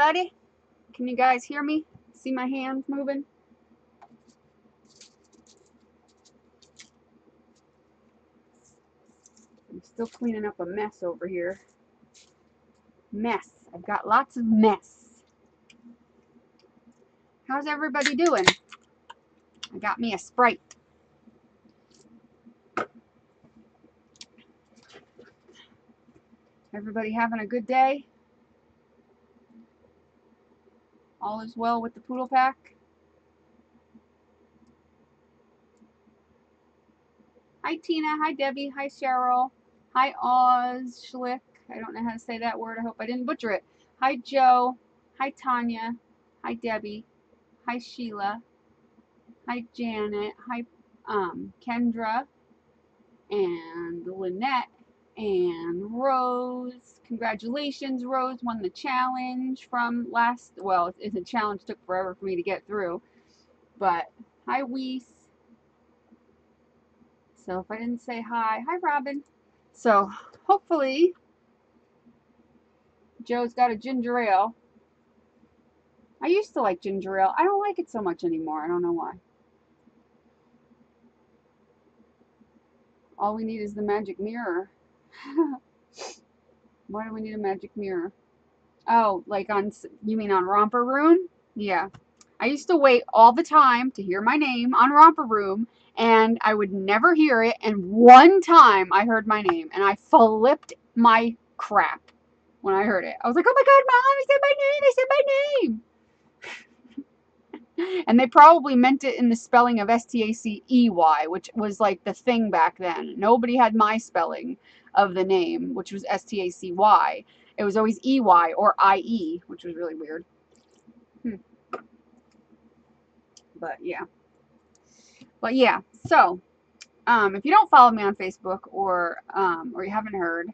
everybody? Can you guys hear me? See my hand moving? I'm still cleaning up a mess over here. Mess. I've got lots of mess. How's everybody doing? I got me a Sprite. Everybody having a good day? All is well with the Poodle Pack? Hi Tina, hi Debbie, hi Cheryl, hi Oz Schlick. I don't know how to say that word. I hope I didn't butcher it. Hi Joe, hi Tanya, hi Debbie, hi Sheila, hi Janet, hi Kendra, and Lynette, and Rose. Congratulations, Rose won the challenge from last, well, the challenge took forever for me to get through, but hi Weiss. So if I didn't say hi, hi Robin. So hopefully Joe's got a ginger ale. I used to like ginger ale. I don't like it so much anymore. I don't know why. All we need is the magic mirror. Why do we need a magic mirror? Oh, like on, you mean on Romper Room? Yeah. I used to wait all the time to hear my name on Romper Room, and I would never hear it, and one time I heard my name, and I flipped my crap when I heard it. I was like, oh my God, Mom, I said my name, I said my name. And they probably meant it in the spelling of S-T-A-C-E-Y, which was like the thing back then. Nobody had my spelling of the name, which was S-T-A-C-Y. It was always E-Y or I-E, which was really weird. But yeah. But yeah, so if you don't follow me on Facebook or you haven't heard,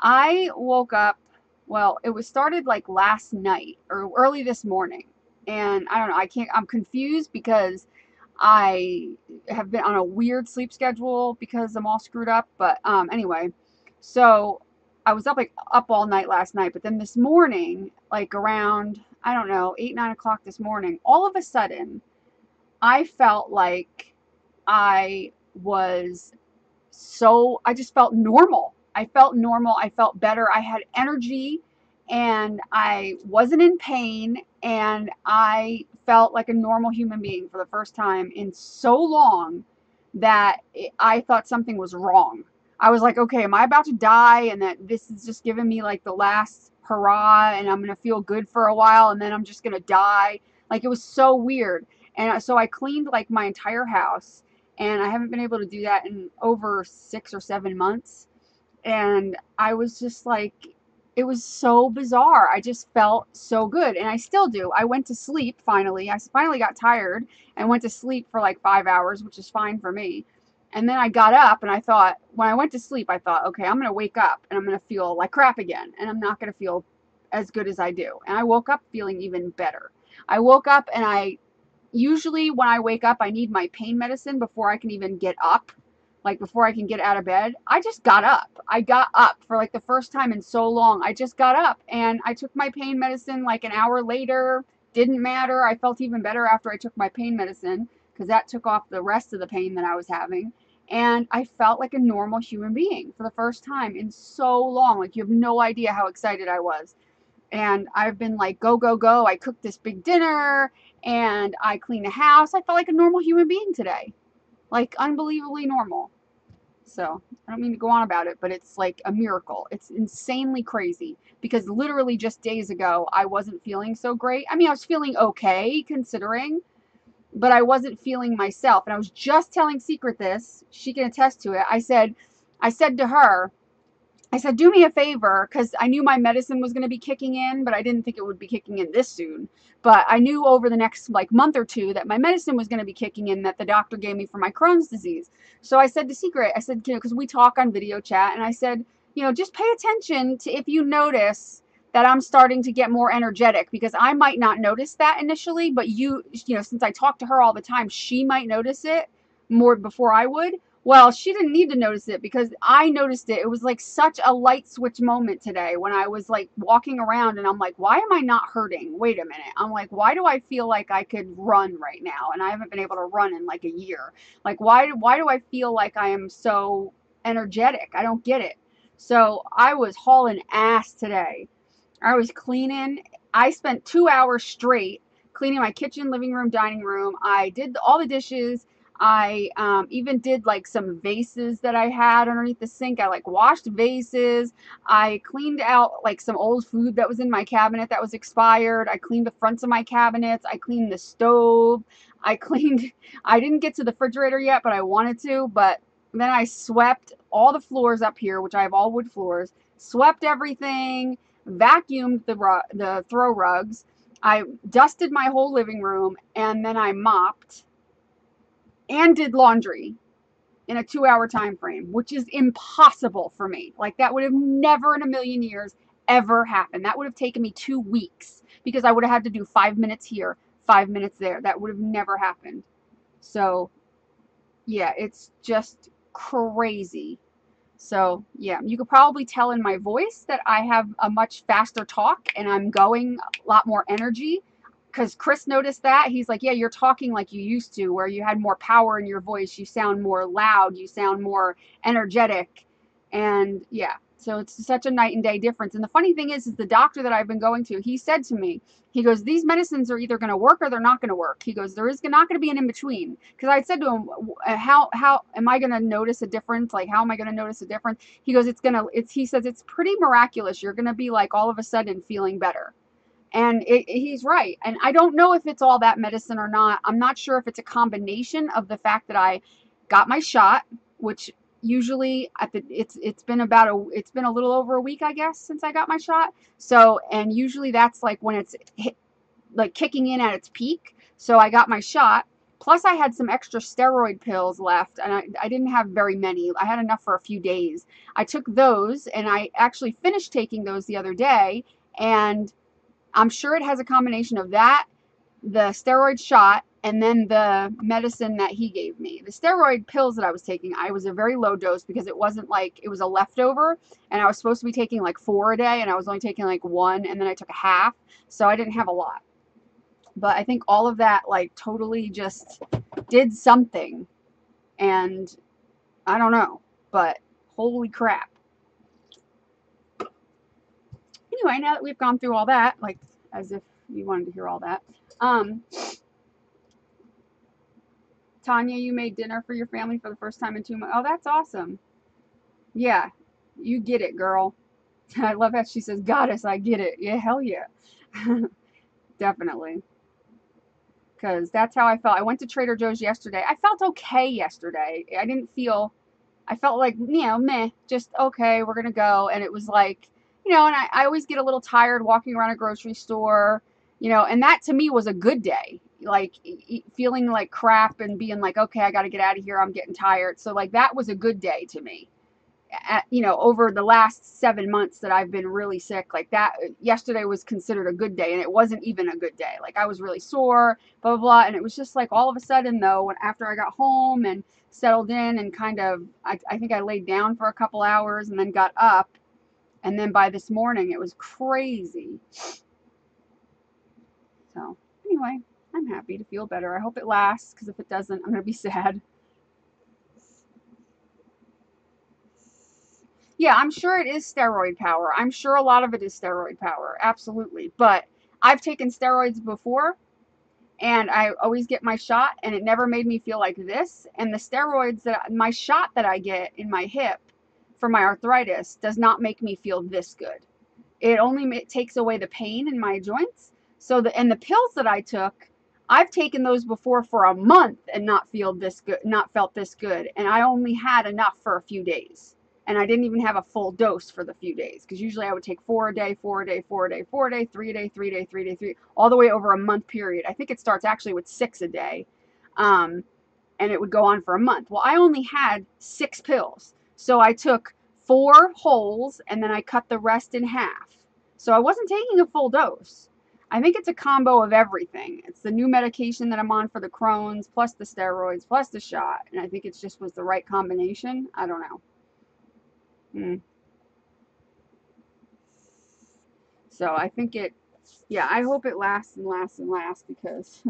I woke up, well, it was started like last night or early this morning, and I don't know, I'm confused because I have been on a weird sleep schedule because I'm all screwed up, but anyway, so I was up all night last night, but then this morning, like around, I don't know, 8, 9 o'clock this morning, all of a sudden, I felt like I just felt normal. I felt normal. I felt better. I had energy and I wasn't in pain and I felt like a normal human being for the first time in so long that I thought something was wrong. I was like, okay, am I about to die? And that this is just giving me like the last hurrah and I'm going to feel good for a while and then I'm just going to die. Like it was so weird. And so I cleaned like my entire house, and I haven't been able to do that in over 6 or 7 months. And I was just like, it was so bizarre. I just felt so good. And I still do. I went to sleep finally. I finally got tired and went to sleep for like 5 hours, which is fine for me. And then I got up and I thought, when I went to sleep, I thought, okay, I'm going to wake up and I'm going to feel like crap again. And I'm not going to feel as good as I do. And I woke up feeling even better. I woke up and usually when I wake up, I need my pain medicine before I can even get up, like before I can get out of bed. I just got up. I got up for like the first time in so long. I just got up and I took my pain medicine like an hour later. Didn't matter. I felt even better after I took my pain medicine because that took off the rest of the pain that I was having. And I felt like a normal human being for the first time in so long. Like you have no idea how excited I was. And I've been like, go, go, go. I cooked this big dinner and I cleaned the house. I felt like a normal human being today. Like unbelievably normal. So I don't mean to go on about it, but it's like a miracle. It's insanely crazy because literally just days ago, I wasn't feeling so great. I mean, I was feeling okay considering, but I wasn't feeling myself. And I was just telling Secret this, she can attest to it. I said to her, I said, do me a favor, because I knew my medicine was going to be kicking in, but I didn't think it would be kicking in this soon. But I knew over the next like month or two that my medicine was going to be kicking in that the doctor gave me for my Crohn's disease. So I said to Secret, I said, you know, because we talk on video chat, and I said, you know, just pay attention to if you notice that I'm starting to get more energetic, because I might not notice that initially, but you know, since I talk to her all the time, she might notice it more before I would. Well, she didn't need to notice it because I noticed it. It was like such a light switch moment today when I was like walking around and I'm like, why am I not hurting? Wait a minute. I'm like, why do I feel like I could run right now? And I haven't been able to run in like a year. Like, why do I feel like I am so energetic? I don't get it. So I was hauling ass today. I was cleaning. I spent 2 hours straight cleaning my kitchen, living room, dining room. I did all the dishes. I even did like some vases that I had underneath the sink. I like washed vases. I cleaned out like some old food that was in my cabinet that was expired. I cleaned the fronts of my cabinets. I cleaned the stove. I didn't get to the refrigerator yet, but I wanted to. But then I swept all the floors up here, which I have all wood floors, swept everything, vacuumed the throw rugs. I dusted my whole living room, and then I mopped and did laundry in a 2-hour time frame, which is impossible for me. Like, that would have never in a million years ever happened. That would have taken me 2 weeks because I would have had to do 5 minutes here, 5 minutes there. That would have never happened. So yeah, it's just crazy. So yeah, you could probably tell in my voice that I have a much faster talk and I'm going a lot more energy because Chris noticed that. He's like, yeah, you're talking like you used to, where you had more power in your voice. You sound more loud. You sound more energetic. And yeah, so it's such a night and day difference. And the funny thing is the doctor that I've been going to, he said to me, he goes, these medicines are either going to work or they're not going to work. He goes, there is not going to be an in-between. Because I said to him, how am I going to notice a difference? Like, how am I going to notice a difference? He goes, he says, it's pretty miraculous. You're going to be like all of a sudden feeling better. And he's right. And I don't know if it's all that medicine or not. I'm not sure if it's a combination of the fact that I got my shot, which usually it's been a little over a week, I guess, since I got my shot. So, and usually that's like when it's like kicking in at its peak. So I got my shot. Plus I had some extra steroid pills left, and I didn't have very many. I had enough for a few days. I took those, and I actually finished taking those the other day, and I'm sure it has a combination of that, the steroid shot, and then the medicine that he gave me. The steroid pills that I was taking, I was a very low dose because it wasn't like, it was a leftover, and I was supposed to be taking like 4 a day, and I was only taking like 1, and then I took a half, so I didn't have a lot. But I think all of that like totally just did something, and I don't know, but holy crap. Anyway, now that we've gone through all that, like as if you wanted to hear all that, Tanya, you made dinner for your family for the first time in 2 months. Oh, that's awesome. Yeah, you get it, girl. I love how she says, goddess, I get it. Yeah, hell yeah. Definitely. Because that's how I felt. I went to Trader Joe's yesterday. I felt okay yesterday. I felt like, you know, meh, just okay, we're going to go. And it was like, you know, and I always get a little tired walking around a grocery store, you know, and that to me was a good day, like feeling like crap and being like, okay, I got to get out of here. I'm getting tired. So like, that was a good day to me, you know, over the last 7 months that I've been really sick, like that yesterday was considered a good day, and it wasn't even a good day. Like, I was really sore, blah, blah, blah. And it was just like, all of a sudden though, when after I got home and settled in and kind of, I think I laid down for a couple hours and then got up. And then by this morning, it was crazy. So anyway, I'm happy to feel better. I hope it lasts, because if it doesn't, I'm going to be sad. Yeah, I'm sure it is steroid power. I'm sure a lot of it is steroid power. Absolutely. But I've taken steroids before, and I always get my shot, and it never made me feel like this. And the steroids, my shot that I get in my hip, for my arthritis, does not make me feel this good. It only takes away the pain in my joints. So the pills that I took, I've taken those before for a month and not felt this good. And I only had enough for a few days, and I didn't even have a full dose for the few days, because usually I would take 4 a day, 4 a day, 4 a day, 4 a day, 3 a day, 3 a day, 3 a day, 3, all the way over a month period. I think it starts actually with 6 a day, and it would go on for a month. Well, I only had 6 pills. So I took 4 holes, and then I cut the rest in half. So I wasn't taking a full dose. I think it's a combo of everything. It's the new medication that I'm on for the Crohn's, plus the steroids, plus the shot. And I think it just was the right combination. I don't know. So I think it, yeah, I hope it lasts and lasts and lasts because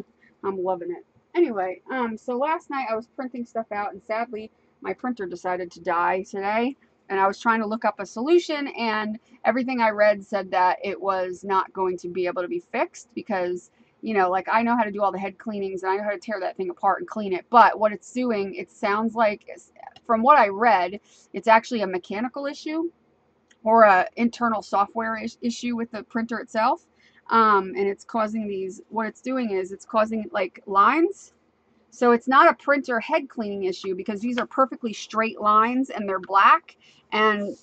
I'm loving it. Anyway, so last night I was printing stuff out, and sadly my printer decided to die today. And I was trying to look up a solution, and everything I read said that it was not going to be able to be fixed because, you know, like I know how to do all the head cleanings and I know how to tear that thing apart and clean it. But what it's doing, it sounds like, from what I read, it's actually a mechanical issue or an internal software issue with the printer itself. And it's causing these, what it's doing is it's causing like lines. So it's not a printer head cleaning issue because these are perfectly straight lines and they're black and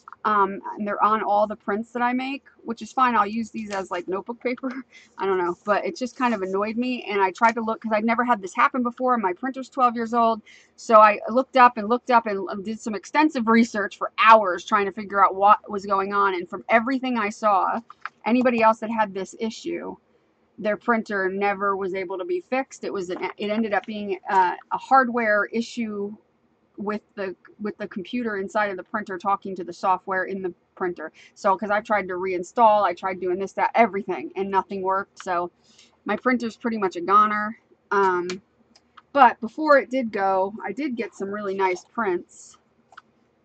they're on all the prints that I make, which is fine. I'll use these as like notebook paper. I don't know, but it just kind of annoyed me. And I tried to look because I've never had this happen before. My printer's 12 years old. So I looked up and did some extensive research for hours trying to figure out what was going on. And from everything I saw, anybody else that had this issue, their printer never was able to be fixed. It was it ended up being a hardware issue with the computer inside of the printer talking to the software in the printer. So because I've tried to reinstall, I tried doing this, that, everything, and nothing worked. So my printer's pretty much a goner. But before it did go, I did get some really nice prints.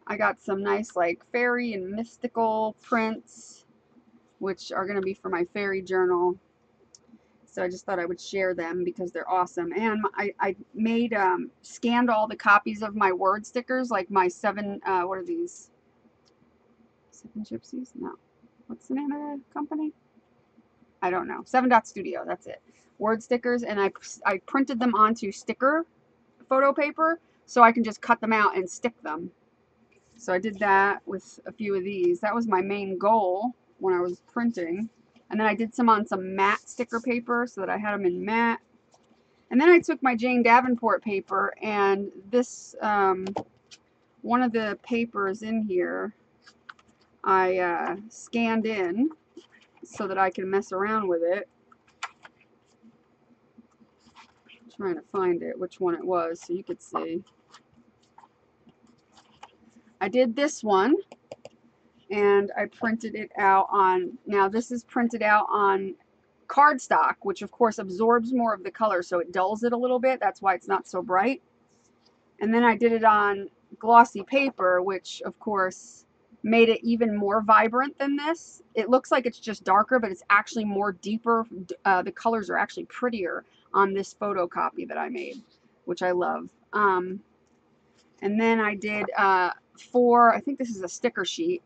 I got some nice like fairy and mystical prints, which are going to be for my fairy journal. So I just thought I would share them because they're awesome. And I made, scanned all the copies of my word stickers, like my seven, what are these? Seven Gypsies? No. What's the name of the company? I don't know. 7 Dot Studio. That's it. Word stickers. And I printed them onto sticker photo paper so I can just cut them out and stick them. So I did that with a few of these. That was my main goal when I was printing. And then I did some on some matte sticker paper so that I had them in matte. And then I took my Jane Davenport paper, and this, one of the papers in here, I scanned in so that I can mess around with it. I'm trying to find it, which one it was, so you could see. I did this one. And I printed it out on, now this is printed out on cardstock, which of course absorbs more of the color, so it dulls it a little bit. That's why it's not so bright. And then I did it on glossy paper, which of course made it even more vibrant than this. It looks like it's just darker, but it's actually more deeper. The colors are actually prettier on this photocopy that I made, which I love. And then I did four, I think this is a sticker sheet.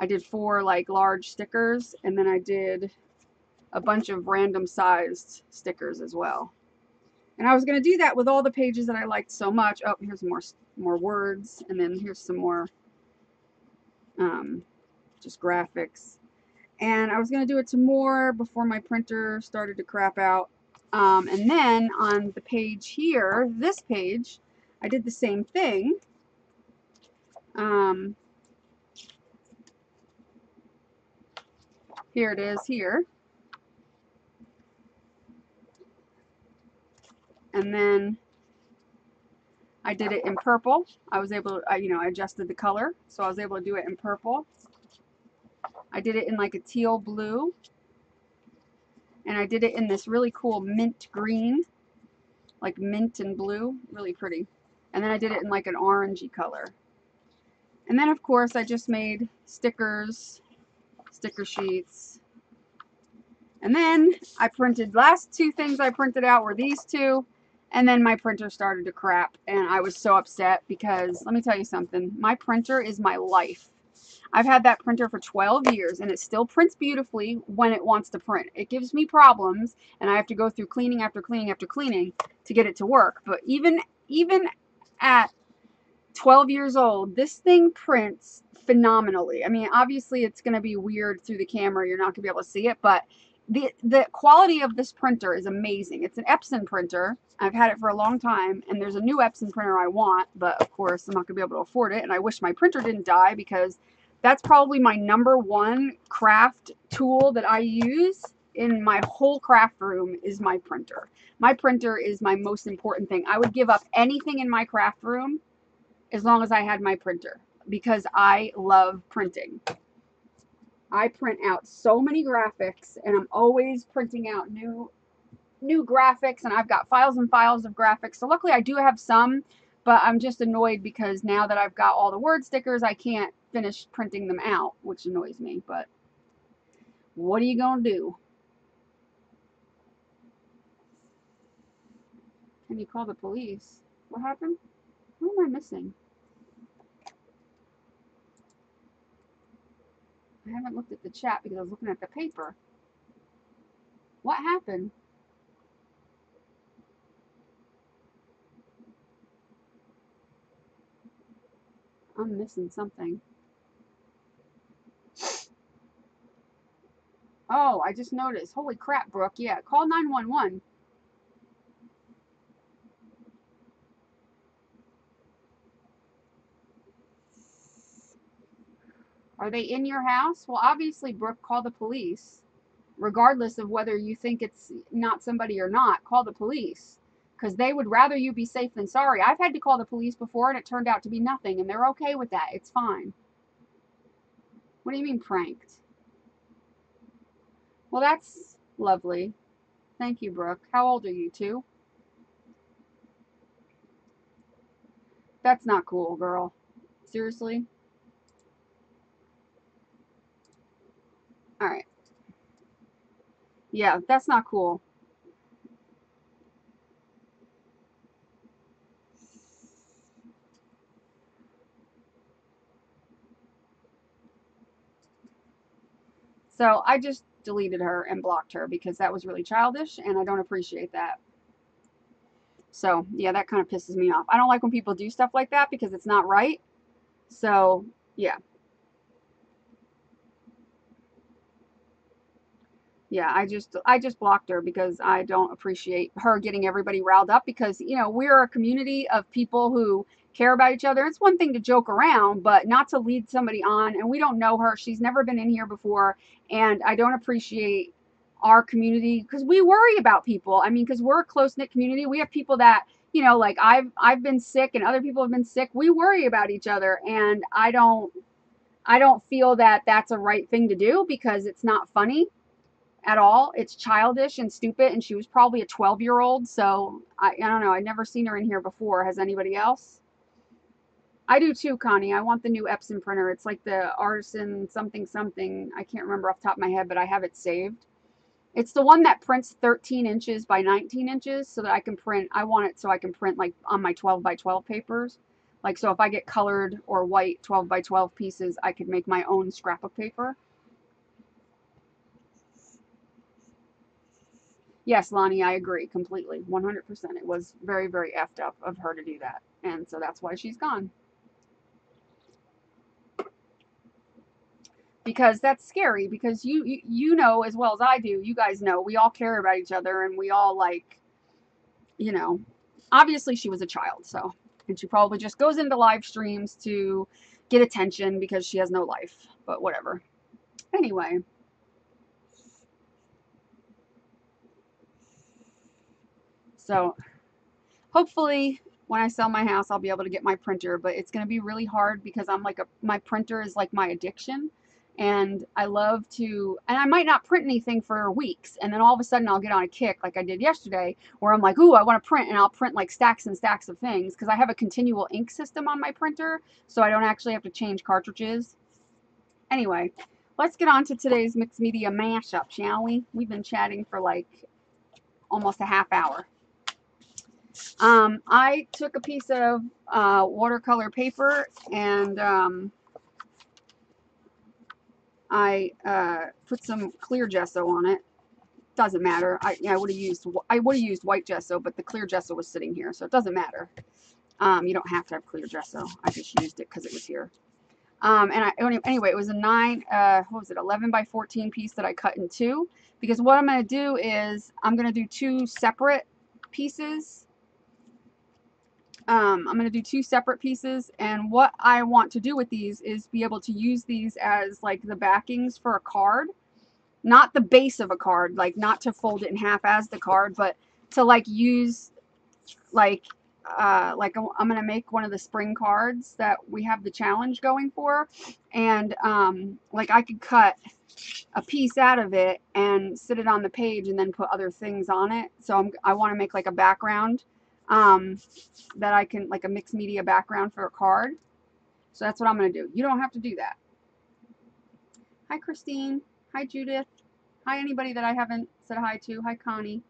I did four like large stickers, and then I did a bunch of random sized stickers as well. And I was going to do that with all the pages that I liked so much. Oh, here's more words, and then here's some more just graphics. And I was going to do it some more before my printer started to crap out. And then on the page here, this page, I did the same thing. Here it is here. And then I did it in purple. I was able to, you know, I adjusted the color. So I was able to do it in purple. I did it in like a teal blue. And I did it in this really cool mint green, like mint and blue, really pretty. And then I did it in like an orangey color. And then of course I just made stickers, sticker sheets, and then I printed, last two things I printed out were these two, and then my printer started to crap, and I was so upset because, let me tell you something, my printer is my life. I've had that printer for 12 years, and it still prints beautifully when it wants to print. It gives me problems, and I have to go through cleaning after cleaning after cleaning to get it to work, but even at 12 years old, this thing prints phenomenally. I mean, obviously it's going to be weird through the camera. You're not going to be able to see it, but the quality of this printer is amazing. It's an Epson printer. I've had it for a long time, and there's a new Epson printer I want, but of course I'm not going to be able to afford it, and I wish my printer didn't die because that's probably my number one craft tool that I use in my whole craft room is my printer. My printer is my most important thing. I would give up anything in my craft room as long as I had my printer, because I love printing. I print out so many graphics, and I'm always printing out new graphics, and I've got files and files of graphics. So luckily I do have some, but I'm just annoyed because now that I've got all the word stickers, I can't finish printing them out, which annoys me, but what are you gonna do? Can you call the police? What happened? What am I missing? I haven't looked at the chat because I was looking at the paper. What happened? I'm missing something. Oh, I just noticed. Holy crap, Brooke. Yeah, call 911. Are they in your house? Well, obviously, Brooke, call the police. Regardless of whether you think it's not somebody or not, call the police. Because they would rather you be safe than sorry. I've had to call the police before, and it turned out to be nothing, and they're okay with that. It's fine. What do you mean pranked? Well, that's lovely. Thank you, Brooke. How old are you, 2? That's not cool, girl. Seriously? All right. Yeah, that's not cool. So I just deleted her and blocked her because that was really childish, and I don't appreciate that. So, yeah, that kind of pisses me off. I don't like when people do stuff like that because it's not right. So, yeah. Yeah, I just blocked her because I don't appreciate her getting everybody riled up because, you know, we're a community of people who care about each other. It's one thing to joke around, but not to lead somebody on. And we don't know her. She's never been in here before. And I don't appreciate our community because we worry about people. I mean, because we're a close-knit community. We have people that, you know, like I've been sick and other people have been sick. We worry about each other. And I don't feel that that's a right thing to do because it's not funny at all. It's childish and stupid, and she was probably a 12-year-old, so I don't know. I've never seen her in here before. Has anybody else? I do too, Connie. I want the new Epson printer. It's like the Artisan something. I can't remember off the top of my head, but I have it saved. It's the one that prints 13 inches by 19 inches so that I can print. I want it so I can print like on my 12 by 12 papers. Like, so if I get colored or white 12 by 12 pieces, I could make my own scrap of paper. Yes, Lonnie, I agree completely, 100%. It was very, very effed up of her to do that. And so that's why she's gone. Because that's scary, because you know as well as I do, you guys know, we all care about each other and we all like, you know, obviously she was a child, so. And she probably just goes into live streams to get attention because she has no life, but whatever. Anyway. So hopefully when I sell my house, I'll be able to get my printer, but it's going to be really hard because I'm like my printer is like my addiction, and I love to, and I might not print anything for weeks. And then all of a sudden I'll get on a kick like I did yesterday where I'm like, ooh, I want to print, and I'll print like stacks and stacks of things because I have a continual ink system on my printer. So I don't actually have to change cartridges. Anyway, let's get on to today's mixed media mashup, shall we? We've been chatting for like almost a half hour. I took a piece of watercolor paper and I put some clear gesso on it. Doesn't matter. I would have used white gesso, but the clear gesso was sitting here, so it doesn't matter. You don't have to have clear gesso. I just used it because it was here. Anyway, it was a 11 by 14 piece that I cut in two, because what I'm going to do is I'm going to do two separate pieces. I'm going to do two separate pieces, and what I want to do with these is be able to use these as like the backings for a card. not the base of a card, like not to fold it in half as the card, but to like use like I'm going to make one of the spring cards that we have the challenge going for. And like I could cut a piece out of it and sit it on the page and then put other things on it. So I want to make like a background that I can, like a mixed media background for a card. So that's what I'm going to do. You don't have to do that. Hi, Christine. Hi, Judith. Hi, anybody that I haven't said hi to. Hi, Connie.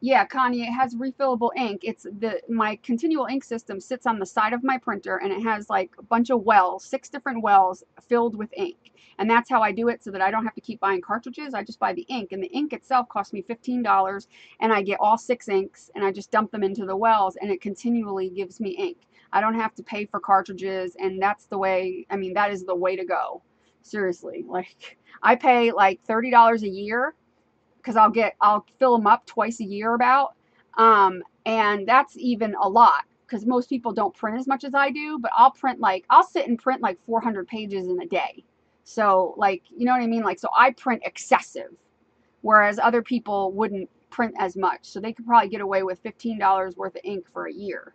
Yeah, Connie, it has refillable ink. It's my continual ink system sits on the side of my printer, and it has like a bunch of wells, 6 different wells filled with ink. And that's how I do it so that I don't have to keep buying cartridges. I just buy the ink, and the ink itself costs me $15, and I get all 6 inks, and I just dump them into the wells, and it continually gives me ink. I don't have to pay for cartridges, and that's the way, I mean, that is the way to go. Seriously, like I pay like $30 a year because I'll fill them up twice a year about. And that's even a lot because most people don't print as much as I do, but I'll sit and print like 400 pages in a day. So like, you know what I mean? Like, so I print excessive, whereas other people wouldn't print as much. So they could probably get away with $15 worth of ink for a year.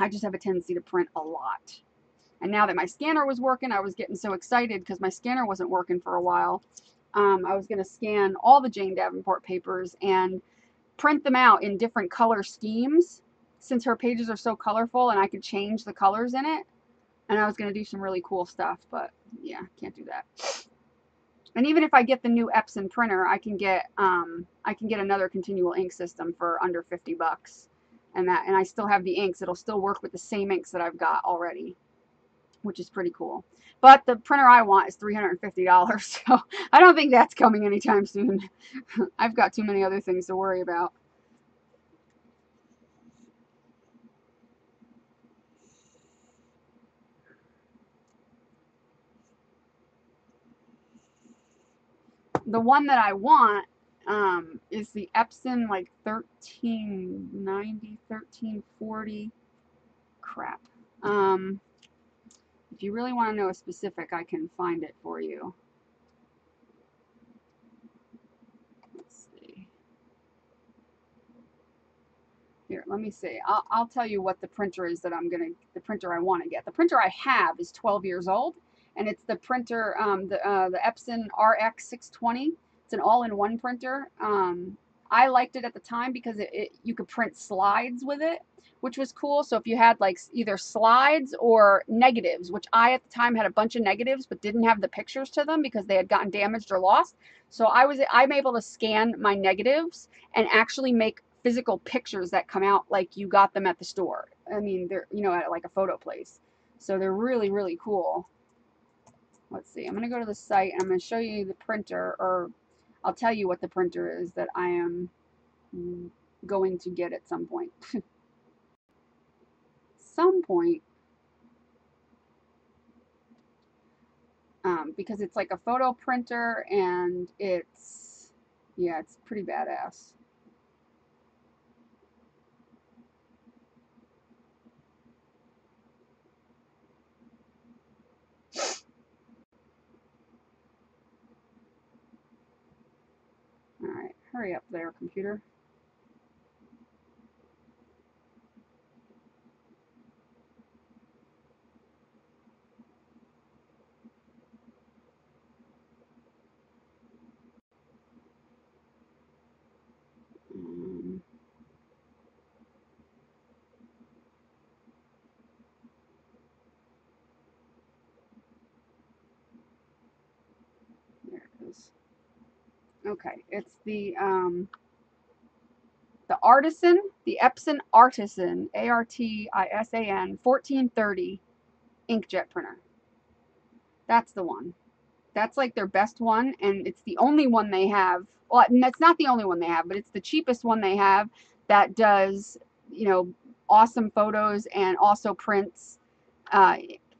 I just have a tendency to print a lot. And now that my scanner was working, I was getting so excited because my scanner wasn't working for a while. I was going to scan all the Jane Davenport papers and print them out in different color schemes since her pages are so colorful and I could change the colors in it. And I was going to do some really cool stuff, but yeah, can't do that. And even if I get the new Epson printer, I can get another continual ink system for under 50 bucks. And I still have the inks. It'll still work with the same inks that I've got already, which is pretty cool. But the printer I want is $350, so I don't think that's coming anytime soon. I've got too many other things to worry about. The one that I want is the Epson like 1390, 1340. Crap. If you really want to know a specific, I can find it for you. Let's see. Here, let me see. I'll tell you what the printer is that the printer I want to get. The printer I have is 12 years old, and it's the printer, the Epson RX 620. It's an all-in-one printer. I liked it at the time because you could print slides with it, which was cool. So if you had like either slides or negatives, which I at the time had a bunch of negatives but didn't have the pictures to them because they had gotten damaged or lost. So I'm able to scan my negatives and actually make physical pictures that come out like you got them at the store. I mean, they're, you know, at like a photo place. So they're really, really cool. Let's see. I'm going to go to the site and I'm going to show you the printer, or I'll tell you what the printer is that I am going to get at some point. Because it's like a photo printer and it's, yeah, it's pretty badass. All right, hurry up there, computer. There it is. Okay, it's the Artisan, the Epson Artisan, A-R-T-I-S-A-N, 1430 inkjet printer. That's the one. That's like their best one, and it's the only one they have. Well, and that's not the only one they have, but it's the cheapest one they have that does, you know, awesome photos and also prints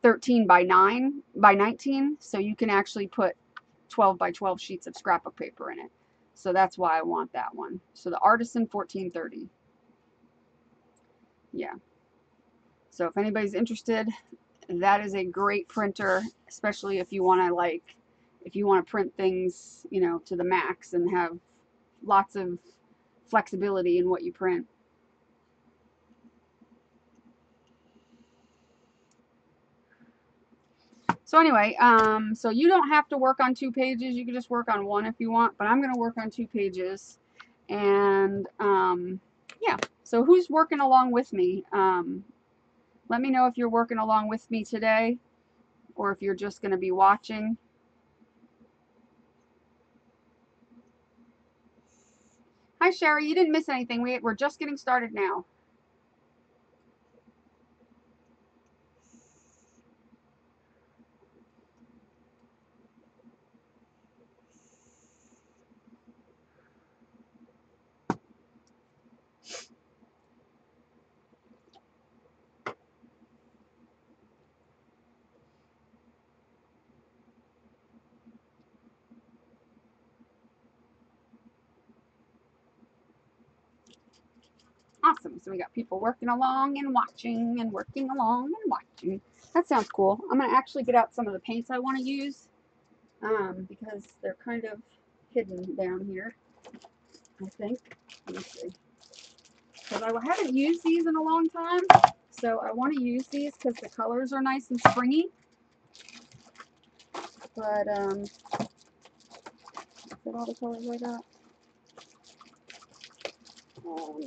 13 by 9 by 19, so you can actually put 12 by 12 sheets of scrapbook paper in it. So that's why I want that one. So the Artisan 1430. Yeah. So if anybody's interested, that is a great printer, especially if you want to print things, you know, to the max and have lots of flexibility in what you print. So anyway, so you don't have to work on two pages. You can just work on one if you want, but I'm going to work on two pages. And yeah, so who's working along with me? Let me know if you're working along with me today or if you're just going to be watching. Hi, Sherry. You didn't miss anything. We're just getting started now. Awesome. So we got people working along and watching and working along and watching. That sounds cool. I'm going to actually get out some of the paints I want to use because they're kind of hidden down here, I think. Let me see. Because I haven't used these in a long time, so I want to use these because the colors are nice and springy. But, is that all the colors I got?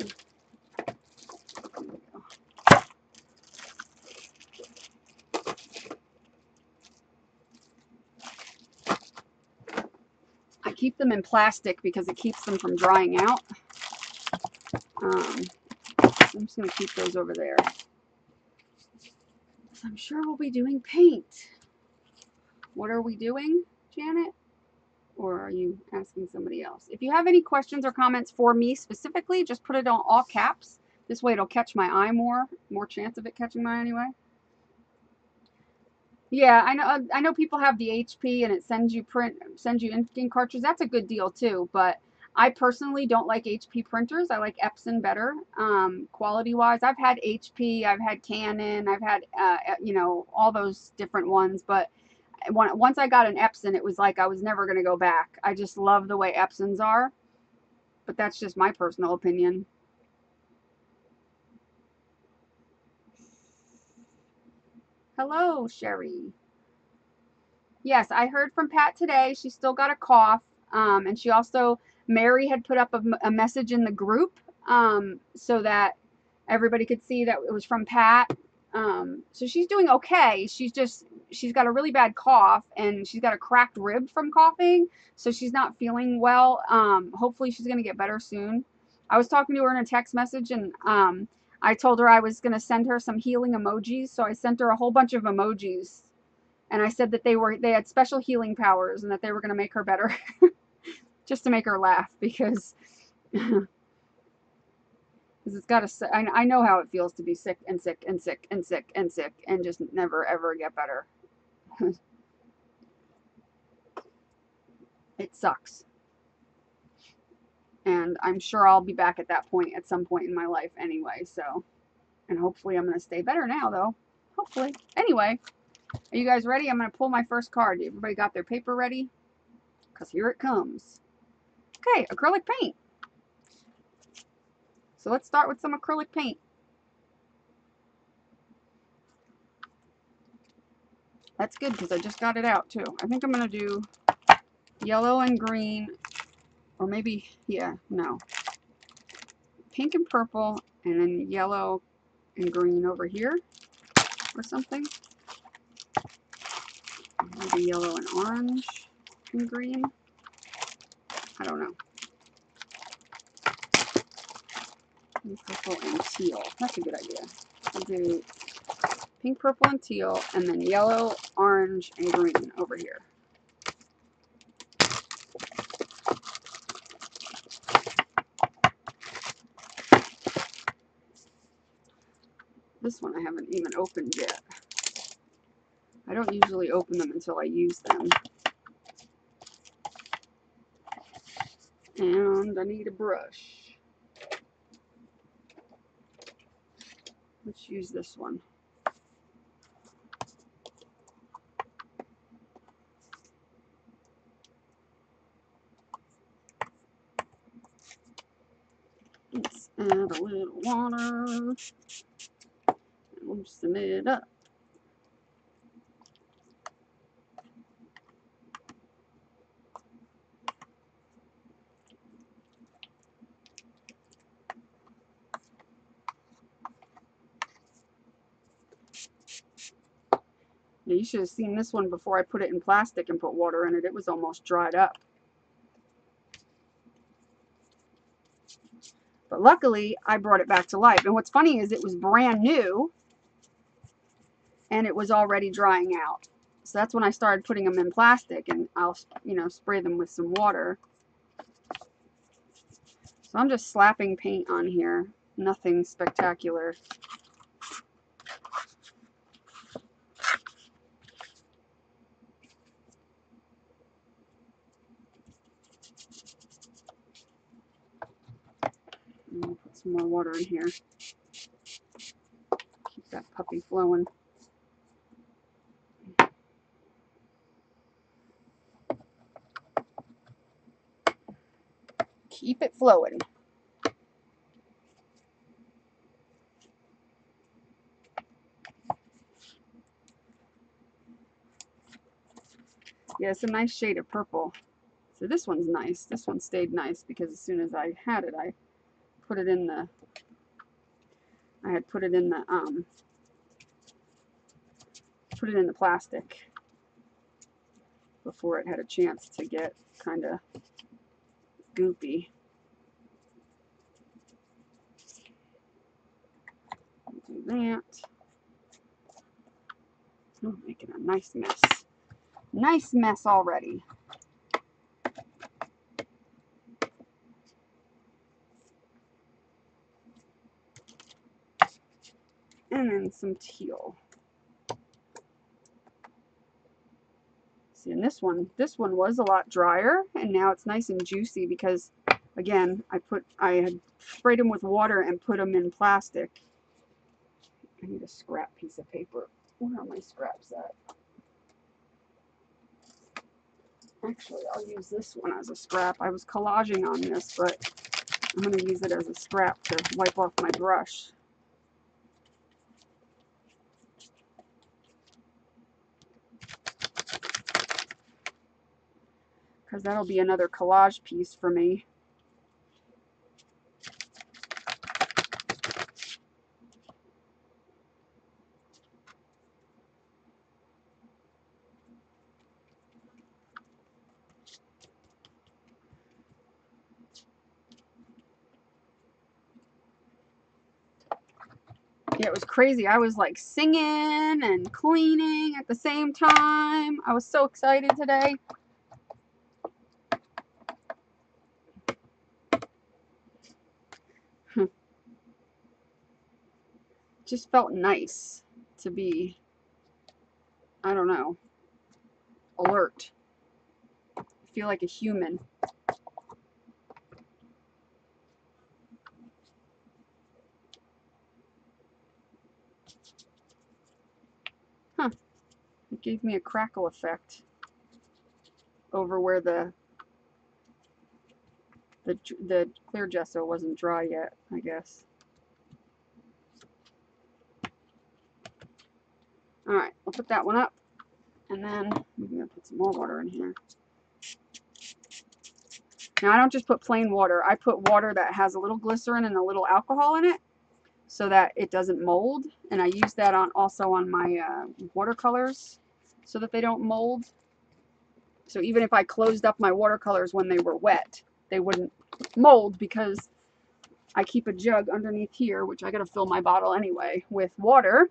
I keep them in plastic because it keeps them from drying out. I'm just going to keep those over there. So I'm sure we'll be doing paint. What are we doing, Janet? Or are you asking somebody else? If you have any questions or comments for me specifically, just put it on all caps. This way it'll catch my eye more. More chance of it catching my eye anyway. Yeah, I know people have the HP and it sends you ink cartridges. That's a good deal too, but I personally don't like HP printers. I like Epson better, quality-wise. I've had HP, I've had Canon, I've had, you know, all those different ones. But once I got an Epson, it was like I was never going to go back. I just love the way Epsons are. But that's just my personal opinion. Hello, Sherry. Yes, I heard from Pat today. She still got a cough. And she also... Mary had put up a message in the group so that everybody could see that it was from Pat. So she's doing okay. She's got a really bad cough and she's got a cracked rib from coughing. So she's not feeling well. Hopefully she's going to get better soon. I was talking to her in a text message and I told her I was going to send her some healing emojis. So I sent her a whole bunch of emojis and I said that they had special healing powers and that they were going to make her better. Just to make her laugh because it's got to, I know how it feels to be sick and sick and sick and sick and sick and just never ever get better. It sucks. And I'm sure I'll be back at that point at some point in my life anyway. So, and hopefully I'm going to stay better now though. Hopefully. Anyway, are you guys ready? I'm going to pull my first card. Everybody got their paper ready? Because here it comes. Okay, acrylic paint. So let's start with some acrylic paint. That's good because I just got it out too. I think I'm going to do yellow and green, or maybe, yeah, no. Pink and purple, and then yellow and green over here or something. Maybe yellow and orange and green. I don't know. Pink, purple, and teal. That's a good idea. I'll do pink, purple, and teal, and then yellow, orange, and green over here. This one I haven't even opened yet. I don't usually open them until I use them. And I need a brush. Let's use this one. and a little water. Loosen it up. You should have seen this one before I put it in plastic and put water in it. It was almost dried up. But luckily, I brought it back to life. And what's funny is it was brand new and it was already drying out. So that's when I started putting them in plastic, and I'll, you know, spray them with some water. So I'm just slapping paint on here. Nothing spectacular. I'll put some more water in here. Keep that puppy flowing. Keep it flowing. Yeah, it's a nice shade of purple. So this one's nice. This one stayed nice because as soon as I had it, I put it in the, I had put it in the plastic before it had a chance to get kind of goopy. Do that. Oh, making a nice mess. Nice mess already. And then some teal. See, and this one was a lot drier, and now it's nice and juicy because, again, I had sprayed them with water and put them in plastic. I need a scrap piece of paper. Where are my scraps at? Actually, I'll use this one as a scrap. I was collaging on this, but I'm going to use it as a scrap to wipe off my brush. Because that'll be another collage piece for me. Yeah, it was crazy. I was like singing and cleaning at the same time. I was so excited today. Just felt nice to be, I don't know, alert. I feel like a human. Huh. It gave me a crackle effect over where the clear gesso wasn't dry yet, I guess. Alright, I'll put that one up, and then I'm going to put some more water in here. Now, I don't just put plain water. I put water that has a little glycerin and a little alcohol in it so that it doesn't mold, and I use that on also on my watercolors so that they don't mold. So even if I closed up my watercolors when they were wet, they wouldn't mold because I keep a jug underneath here, which I got to fill my bottle anyway, with water.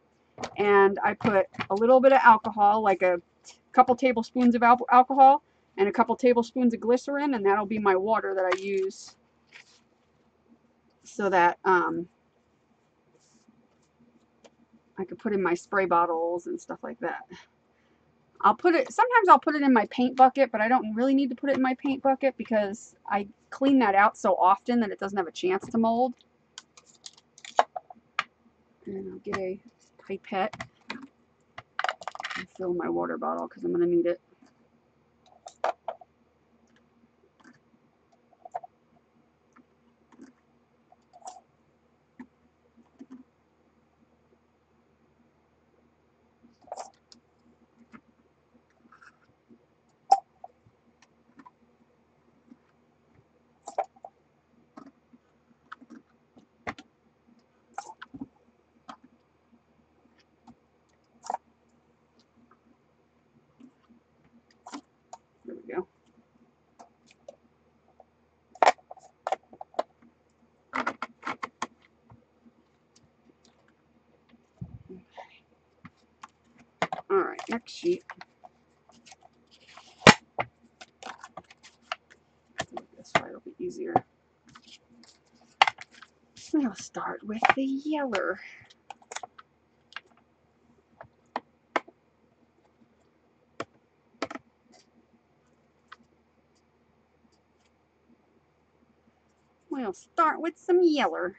And I put a little bit of alcohol, like a couple tablespoons of alcohol and a couple tablespoons of glycerin, and that'll be my water that I use so that I could put in my spray bottles and stuff like that. I'll put it, sometimes I'll put it in my paint bucket, but I don't really need to put it in my paint bucket because I clean that out so often that it doesn't have a chance to mold. And I'll get a pipette and fill my water bottle because I'm going to need it. next sheet. This way it'll be easier. I'm going to start with the yeller. We'll start with some yeller.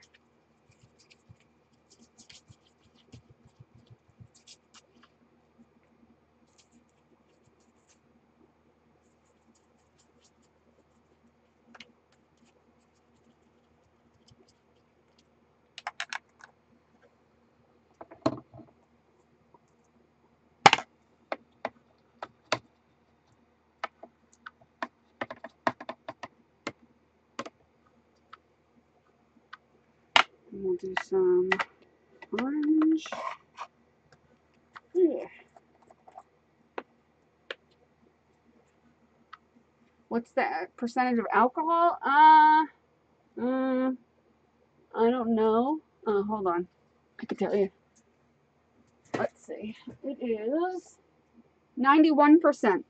We'll do some orange. Yeah. What's that percentage of alcohol? I don't know. Hold on. I could tell you. Let's see. It is 91%.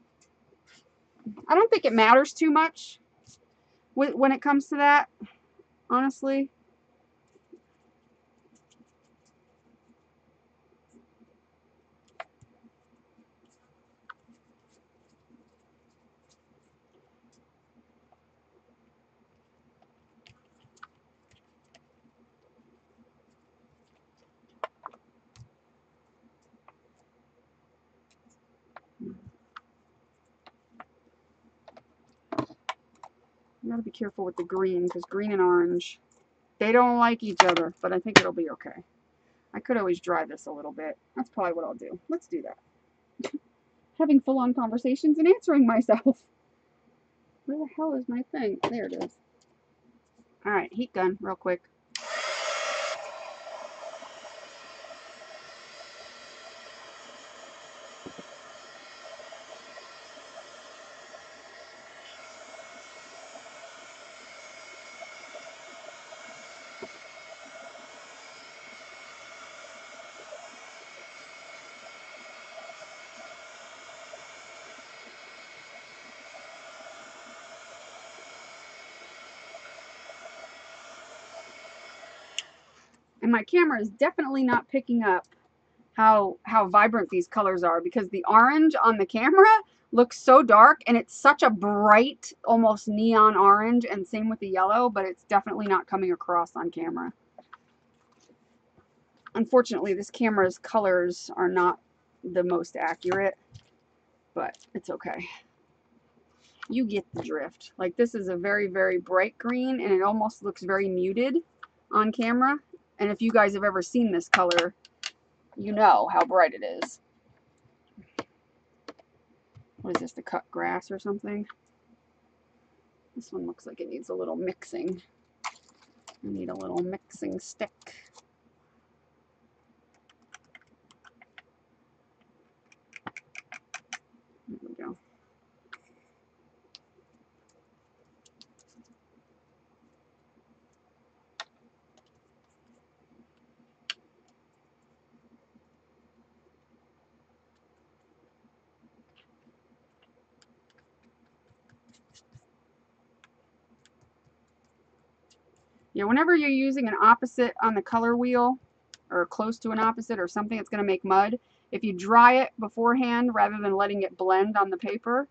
I don't think it matters too much when it comes to that, honestly. Got to be careful with the green, because green and orange, they don't like each other, but I think it'll be okay. I could always dry this a little bit. That's probably what I'll do. Let's do that. Having full-on conversations and answering myself. Where the hell is my thing? There it is. All right, heat gun real quick. And my camera is definitely not picking up how vibrant these colors are, because the orange on the camera looks so dark, and it's such a bright, almost neon orange, and same with the yellow, but it's definitely not coming across on camera. Unfortunately, this camera's colors are not the most accurate, but it's okay. You get the drift. Like, this is a very, very bright green, and it almost looks very muted on camera. And if you guys have ever seen this color, you know how bright it is. What is this, to cut grass or something? This one looks like it needs a little mixing. I need a little mixing stick. There we go. Yeah, whenever you're using an opposite on the color wheel, or close to an opposite or something that's going to make mud, if you dry it beforehand rather than letting it blend on the paper,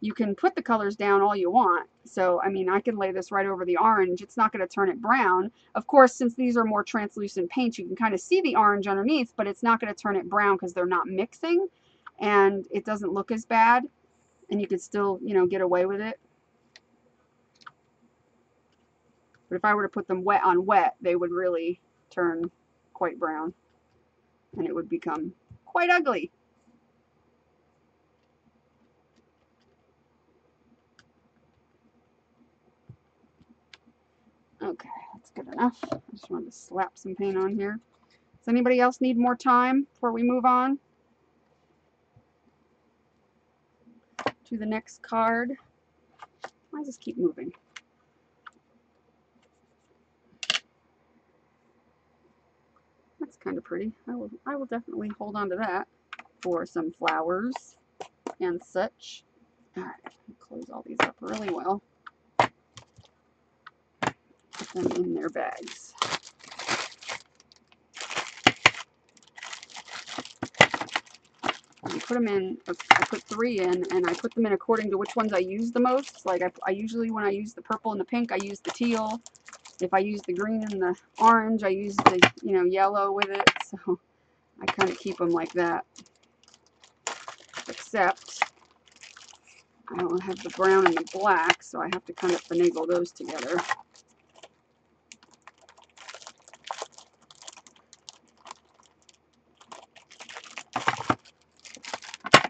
you can put the colors down all you want. So, I mean, I can lay this right over the orange. It's not going to turn it brown. Of course, since these are more translucent paints, you can kind of see the orange underneath, but it's not going to turn it brown because they're not mixing, and it doesn't look as bad, and you can still, you know, get away with it. But if I were to put them wet on wet, they would really turn quite brown, and it would become quite ugly. Okay, that's good enough. I just wanted to slap some paint on here. Does anybody else need more time before we move on to the next card? Why does this keep moving? Kind of pretty. I will definitely hold on to that. for some flowers and such. All right, close all these up really well. Put them in their bags. I put them in, I put 3 in, and I put them in according to which ones I use the most. Like I usually, when I use the purple and the pink, I use the teal. If I use the green and the orange, I use the, you know, yellow with it. So I kind of keep them like that. Except I don't have the brown and the black, so I have to kind of finagle those together.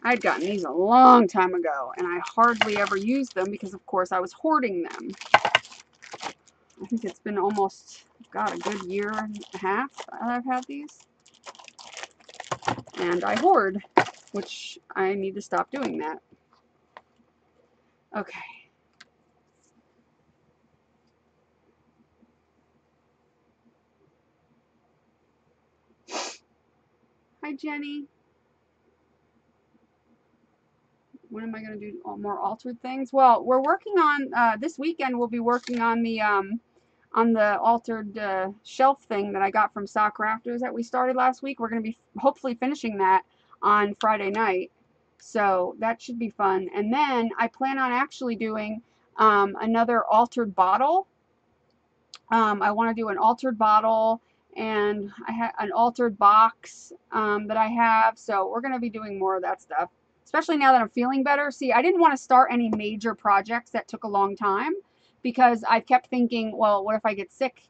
I'd gotten these a long time ago, and I hardly ever used them because, of course, I was hoarding them. I think it's been almost, God, a good year and a half that I've had these. And I hoard, which I need to stop doing that. Okay. Hi, Jenny. When am I going to do more altered things? Well, we're working on, this weekend we'll be working on the altered shelf thing that I got from Sock Rafters that we started last week. We're going to be hopefully finishing that on Friday night. So that should be fun. And then I plan on actually doing another altered bottle. I want to do an altered bottle and I have an altered box that I have. So we're going to be doing more of that stuff, especially now that I'm feeling better. See, I didn't want to start any major projects that took a long time because I kept thinking, well, what if I get sick?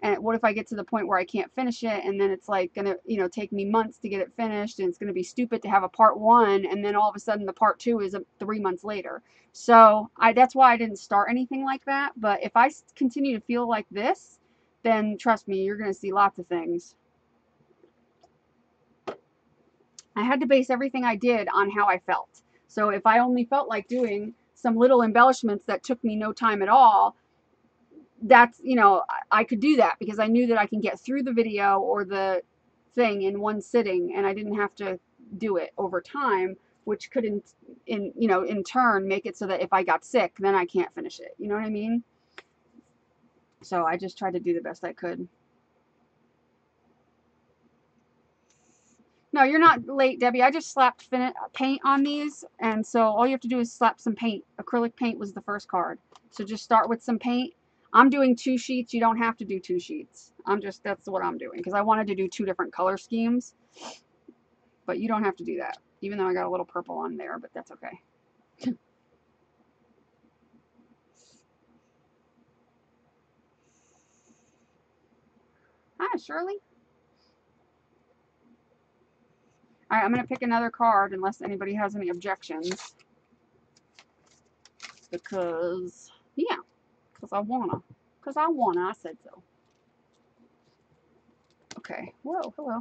And what if I get to the point where I can't finish it? And then it's like going to, you know, take me months to get it finished. And it's going to be stupid to have a part 1. And then all of a sudden the part 2 is 3 months later. So that's why I didn't start anything like that. But if I continue to feel like this, then trust me, you're going to see lots of things. I had to base everything I did on how I felt. So if I only felt like doing some little embellishments that took me no time at all, that's, you know, I could do that because I knew that I can get through the video or the thing in one sitting, and I didn't have to do it over time, which could in turn make it so that if I got sick, then I can't finish it. You know what I mean? So I just tried to do the best I could. No, you're not late, Debbie. I just slapped paint on these, and so all you have to do is slap some paint. Acrylic paint was the first card, so just start with some paint. I'm doing 2 sheets. You don't have to do 2 sheets. That's what I'm doing because I wanted to do 2 different color schemes, but you don't have to do that, even though I got a little purple on there, but that's okay. Hi, Shirley. All right, I'm going to pick another card unless anybody has any objections. Because, yeah, because I want to. Because I want to, I said so. Okay, whoa, hello.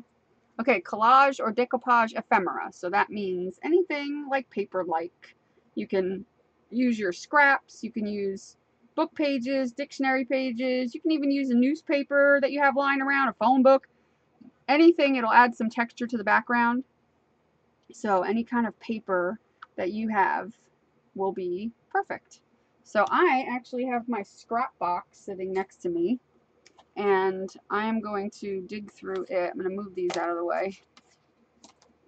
Okay, collage or decoupage ephemera. So that means anything like paper-like. You can use your scraps. You can use book pages, dictionary pages. You can even use a newspaper that you have lying around, a phone book. Anything, it'll add some texture to the background. So any kind of paper that you have will be perfect. So I actually have my scrap box sitting next to me, and I am going to dig through it. I'm going to move these out of the way,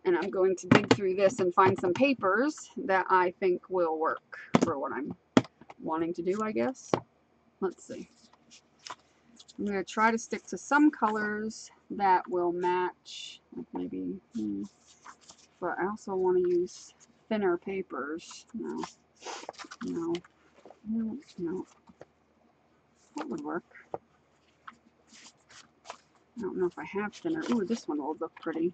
and I'm going to dig through this and find some papers that I think will work for what I'm wanting to do, I guess. Let's see. I'm going to try to stick to some colors that will match, like maybe, but I also want to use thinner papers. No, no, no, no. That would work. I don't know if I have thinner. Ooh, this one will look pretty.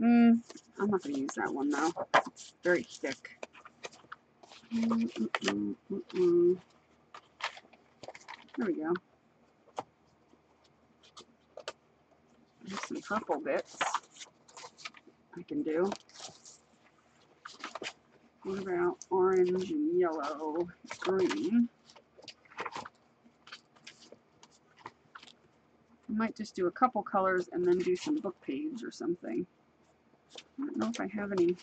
I'm not going to use that one though. It's very thick. There we go. There's some purple bits I can do. What about orange and yellow, green? I might just do a couple colors and then do some book page or something. I don't know if I have any.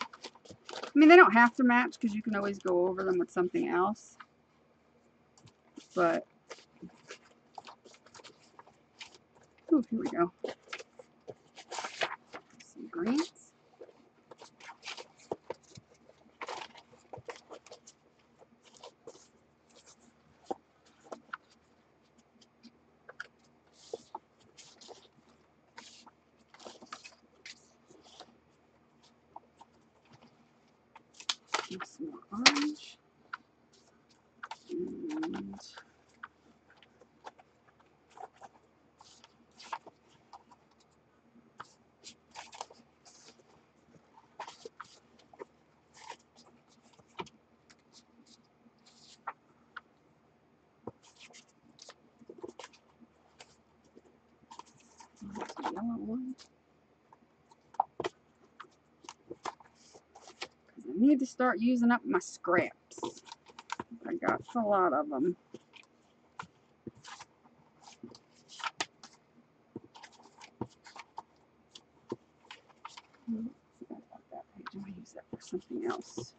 I mean, they don't have to match because you can always go over them with something else. But, oh, here we go. Some greens. Some more orange and some yellow one. Need to start using up my scraps. I got a lot of them. I forgot about that page. I use that for something else.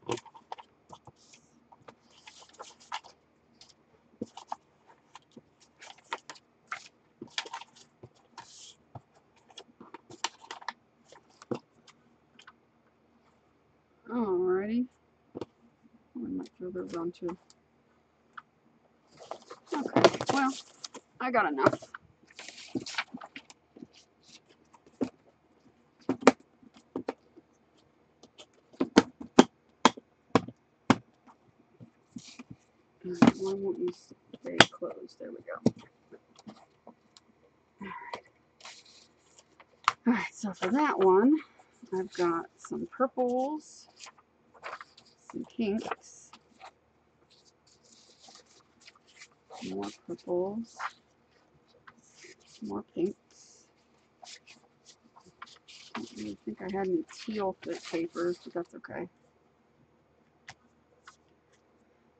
Around too. Okay, well, I got enough. One won't need to stay closed. There we go. All right, so for that one, I've got some purples, some pinks. More purples, more pinks. I don't really think I had any teal fit papers, but that's okay.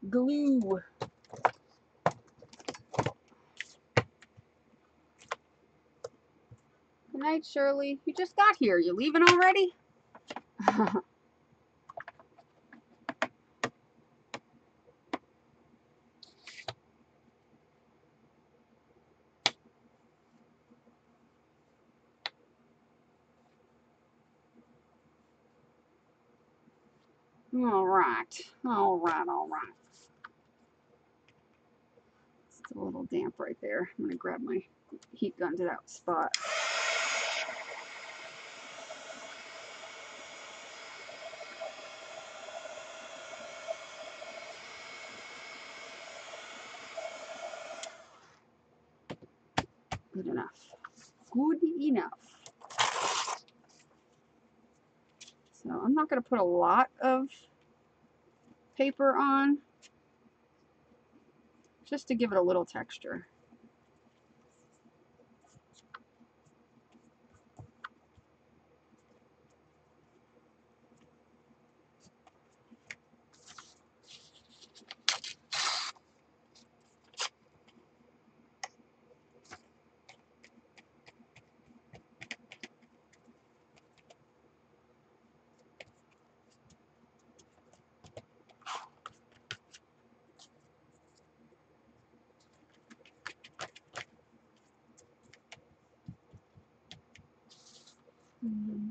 Glue. Good night, Shirley. You just got here. You leaving already? All right. It's a little damp right there. I'm going to grab my heat gun to that spot. Good enough. Good enough. So I'm not going to put a lot of paper on, just to give it a little texture.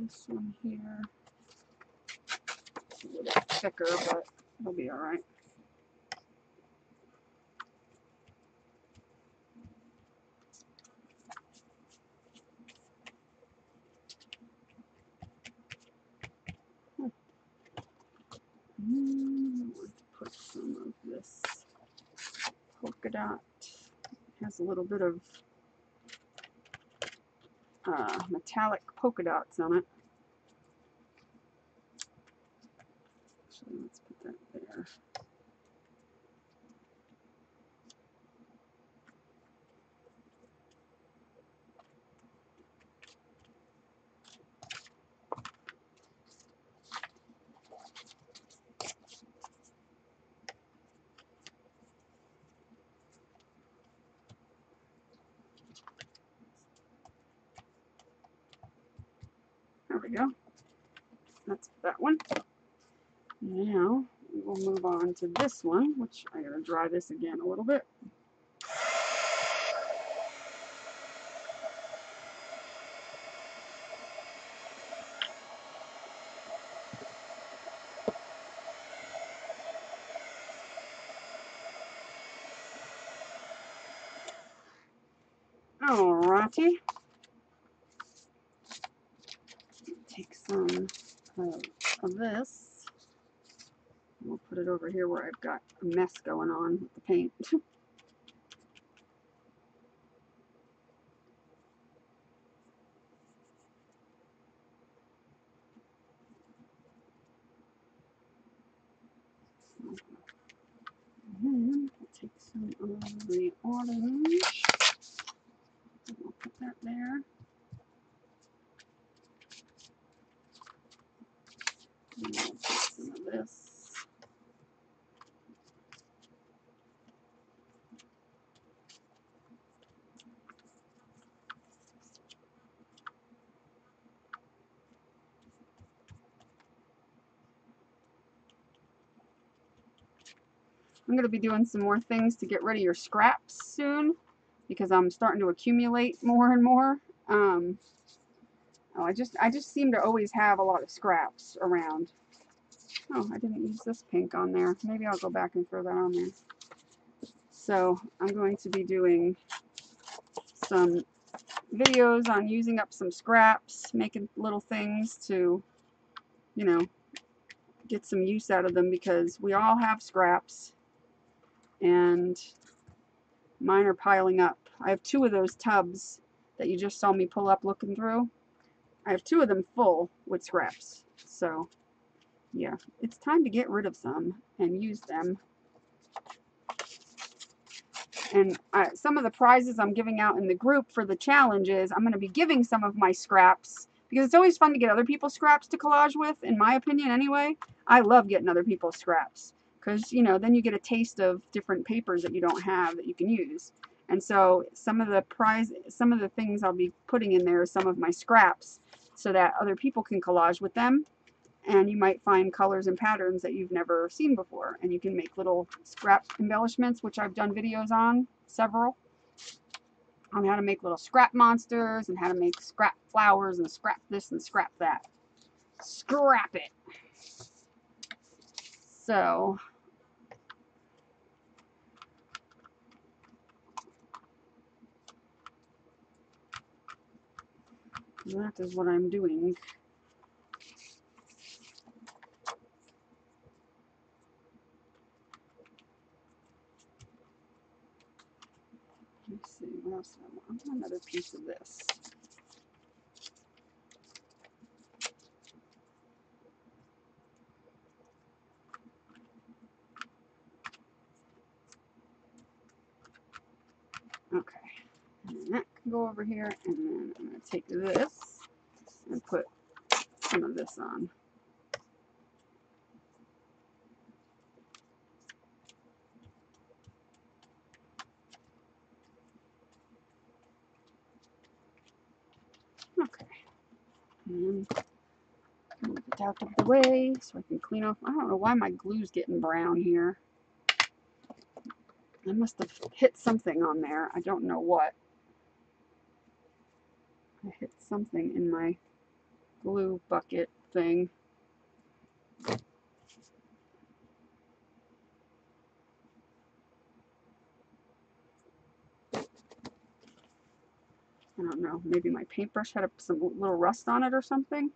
This one here, it's a little thicker, but it'll be all right. I want to put some of this polka dot. It has a little bit of metallic polka dots on it. Actually, let's put that there. That's that one. Now we'll move on to this one, which I'm going to dry this again a little bit. Alrighty. Take some of this. We'll put it over here where I've got a mess going on with the paint. And we'll take some of the orange. We'll put that there. And we'll put some of this. I'm going to be doing some more things to get rid of your scraps soon, because I'm starting to accumulate more and more. Oh, I just seem to always have a lot of scraps around. Oh, I didn't use this pink on there. Maybe I'll go back and throw that on there. So I'm going to be doing some videos on using up some scraps, making little things to, you know, get some use out of them, because we all have scraps and mine are piling up. I have two of those tubs that you just saw me pull up looking through. I have two of them full with scraps. So, yeah, it's time to get rid of some and use them. And some of the prizes I'm giving out in the group for the challenges, I'm going to be giving some of my scraps, because it's always fun to get other people's scraps to collage with, in my opinion anyway. I love getting other people's scraps, because, you know, then you get a taste of different papers that you don't have that you can use. And so some of the things I'll be putting in there are some of my scraps, so that other people can collage with them, and you might find colors and patterns that you've never seen before, and you can make little scrap embellishments, which I've done videos on, several, on how to make little scrap monsters and how to make scrap flowers and scrap this and scrap that. Scrap it! So, that is what I'm doing. Let's see, what else do I want? I want another piece of this. Go over here, and then I'm going to take this and put some of this on. Okay. And move it out of the way so I can clean off. I don't know why my glue's getting brown here. I must have hit something on there. I don't know what. I hit something in my glue bucket thing. I don't know. Maybe my paintbrush had some little rust on it or something.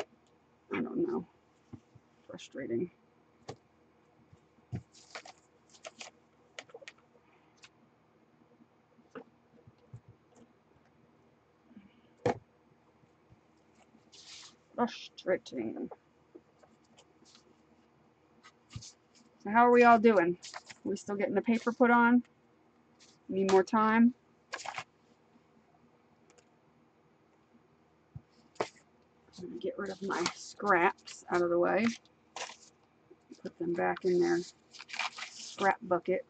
I don't know. Frustrating. Frustrating. So how are we all doing? Are we still getting the paper put on? Need more time? I'm going to get rid of my scraps out of the way. Put them back in their scrap bucket.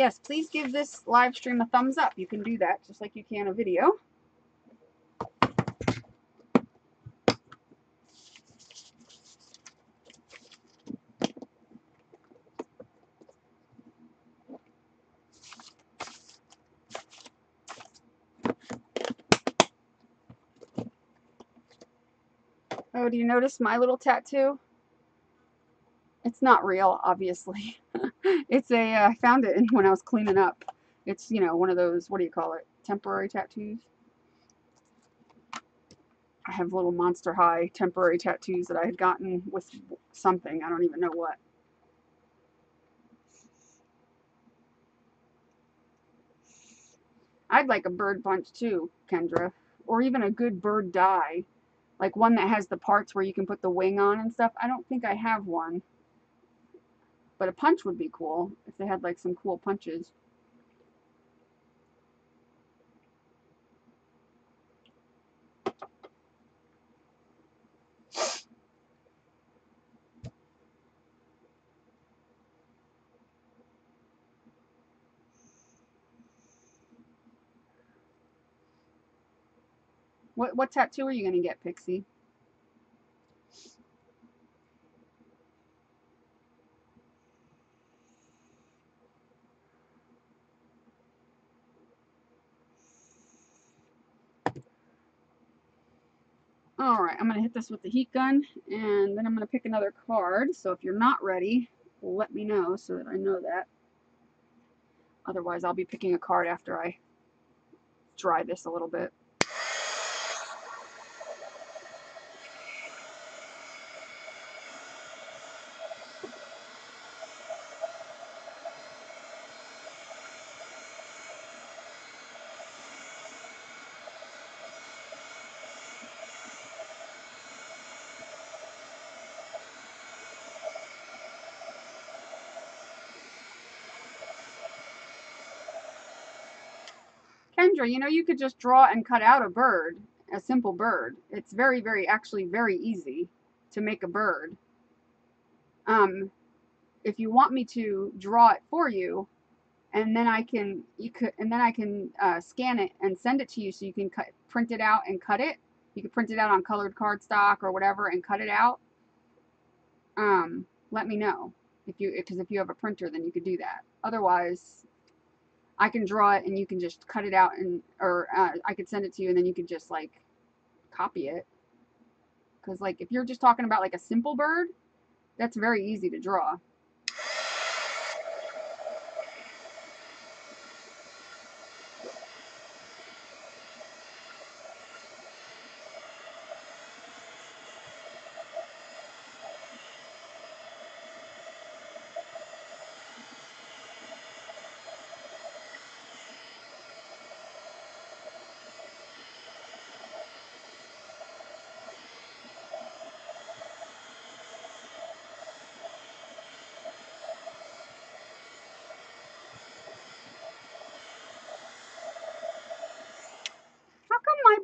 yes, please give this live stream a thumbs up. You can do that just like you can a video. Oh, do you notice my little tattoo? It's not real, obviously. It's a, I found it when I was cleaning up. It's, you know, one of those, what do you call it, temporary tattoos. I have little Monster High temporary tattoos that I had gotten with something. I don't even know what. I'd like a bird bunch too, Kendra, or even a good bird dye. Like one that has the parts where you can put the wing on and stuff. I don't think I have one. But a punch would be cool if they had like some cool punches. What tattoo are you going to get, Pixie? Alright, I'm going to hit this with the heat gun, and then I'm going to pick another card. So if you're not ready, let me know so that I know that. Otherwise, I'll be picking a card after I dry this a little bit. You know, you could just draw and cut out a bird, a simple bird. It's very, very, actually very easy to make a bird. If you want me to draw it for you, and then I can, scan it and send it to you, so you can print it out and cut it. You can print it out on colored cardstock or whatever and cut it out. Let me know because if you have a printer, then you could do that. Otherwise, I can draw it and you can just cut it out, and or I could send it to you and then you can just like copy it. Because like if you're just talking about like a simple bird, that's very easy to draw.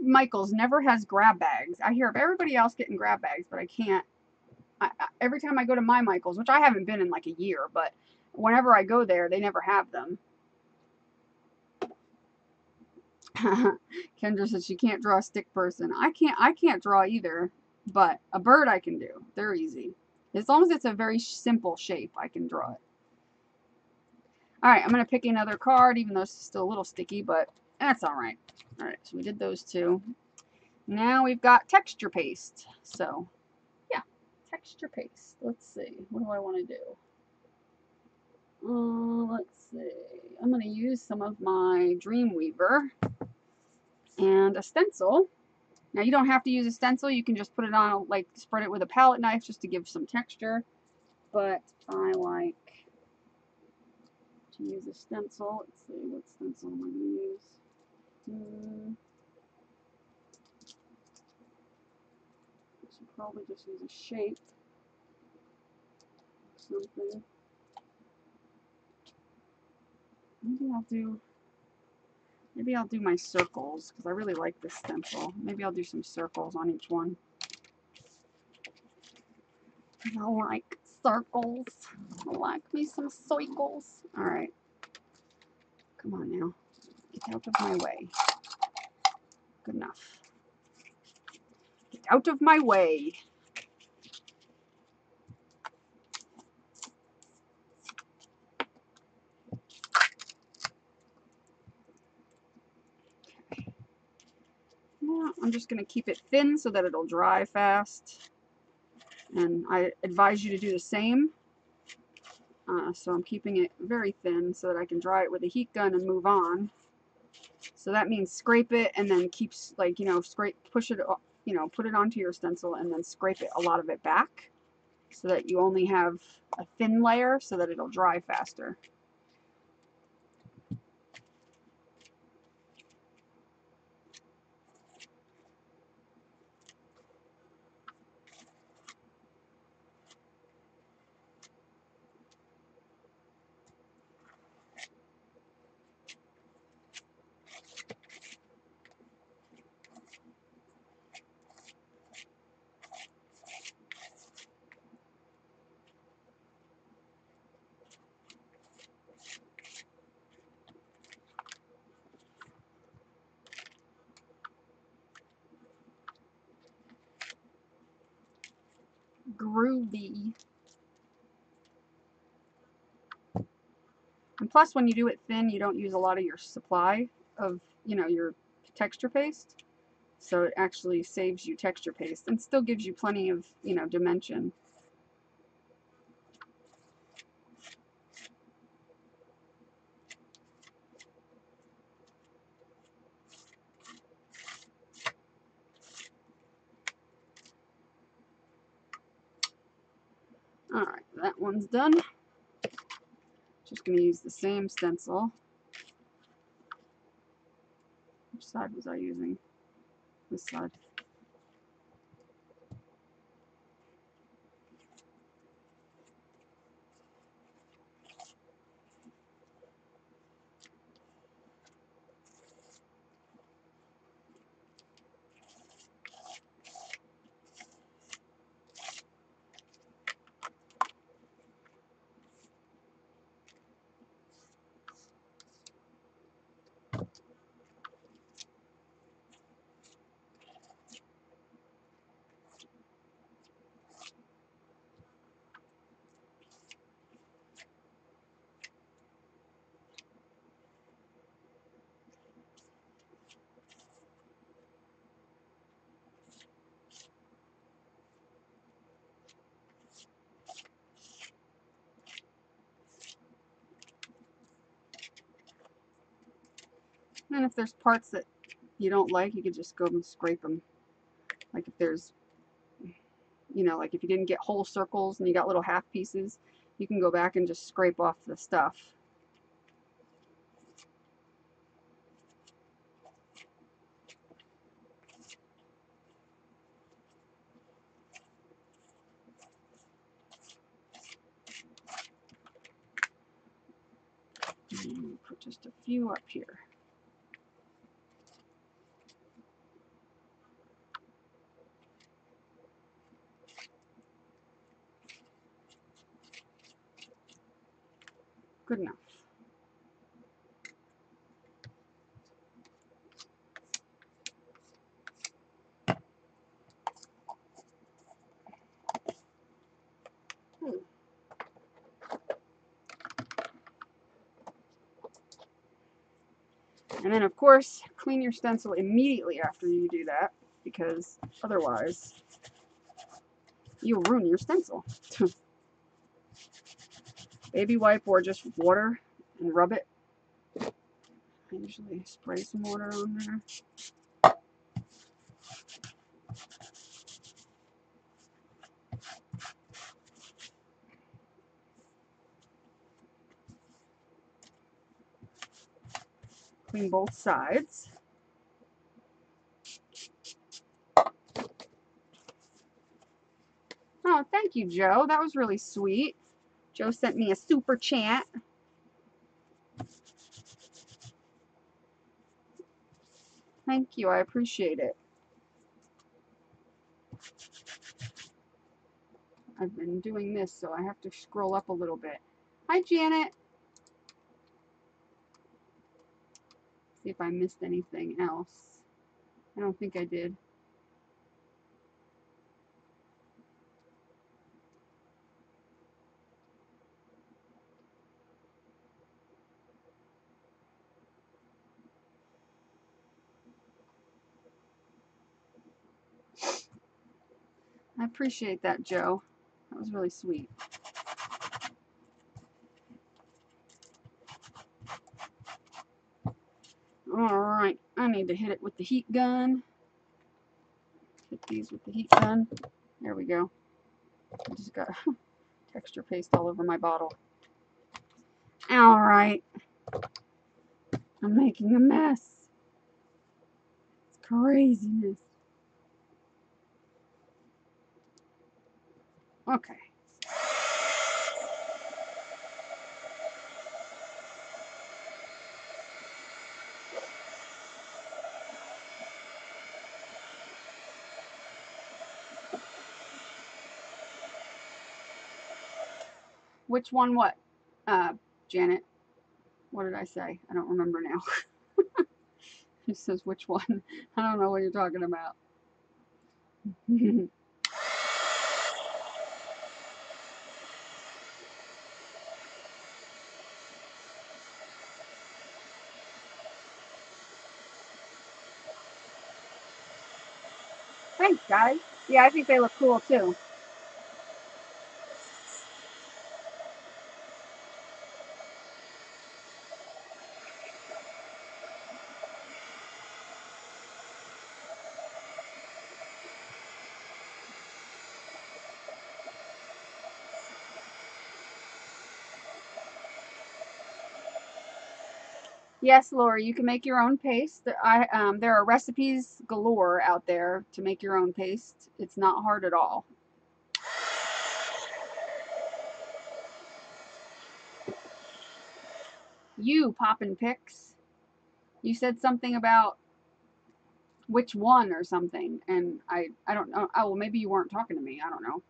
Michael's never has grab bags. I hear of everybody else getting grab bags, but I can't. Every time I go to my Michael's, which I haven't been in like a year, but whenever I go there, they never have them. Kendra says she can't draw a stick person. I can't draw either, but a bird I can do. They're easy. As long as it's a very simple shape, I can draw it. Alright, I'm going to pick another card, even though it's still a little sticky, but that's alright. Alright, so we did those two. Now we've got texture paste. So, yeah, texture paste. Let's see. What do I want to do? Let's see. I'm going to use some of my Dreamweaver and a stencil. Now, you don't have to use a stencil. You can just put it on, like, spread it with a palette knife just to give some texture. But I like to use a stencil. Let's see. What stencil am I going to use? I should probably just use a shape or something. Maybe I'll do my circles, because I really like this stencil. Maybe I'll do some circles on each one. I like circles. I like me some circles. Alright. Come on now. Get out of my way. Good enough. Get out of my way. Okay. Now I'm just going to keep it thin so that it'll dry fast. And I advise you to do the same. So I'm keeping it very thin so that I can dry it with a heat gun and move on. So that means scrape it and then keep, like, you know, scrape, push it, you know, put it onto your stencil and then scrape it, a lot of it back so that you only have a thin layer so that it'll dry faster. Groovy. And plus, when you do it thin, you don't use a lot of your supply of, you know, your texture paste, so it actually saves you texture paste and still gives you plenty of, you know, dimension. One's done. Just going to use the same stencil. Which side was I using? This side. And if there's parts that you don't like, you could just go and scrape them. Like if there's, you know, like if you didn't get whole circles and you got little half pieces, you can go back and just scrape off the stuff. And put just a few up here. Good enough. And then, of course, clean your stencil immediately after you do that, because otherwise you'll ruin your stencil. Baby wipe or just water and rub it. I usually spray some water on there. Clean both sides. Oh, thank you, Joe. That was really sweet. Joe sent me a super chat. Thank you, I appreciate it. I've been doing this, so I have to scroll up a little bit. Hi, Janet. see if I missed anything else. I don't think I did. I appreciate that, Joe. That was really sweet. Alright, I need to hit it with the heat gun. Hit these with the heat gun. There we go. I just got texture paste all over my bottle. Alright. I'm making a mess. It's craziness. Okay. Which one what? Janet. What did I say? I don't remember now. It says which one. I don't know what you're talking about. Thanks, guys. Yeah, I think they look cool too. Yes, Laura, you can make your own paste. There are recipes galore out there to make your own paste. It's not hard at all. You, Poppin' Picks, you said something about which one or something, and I don't know. Oh, well, maybe you weren't talking to me. I don't know.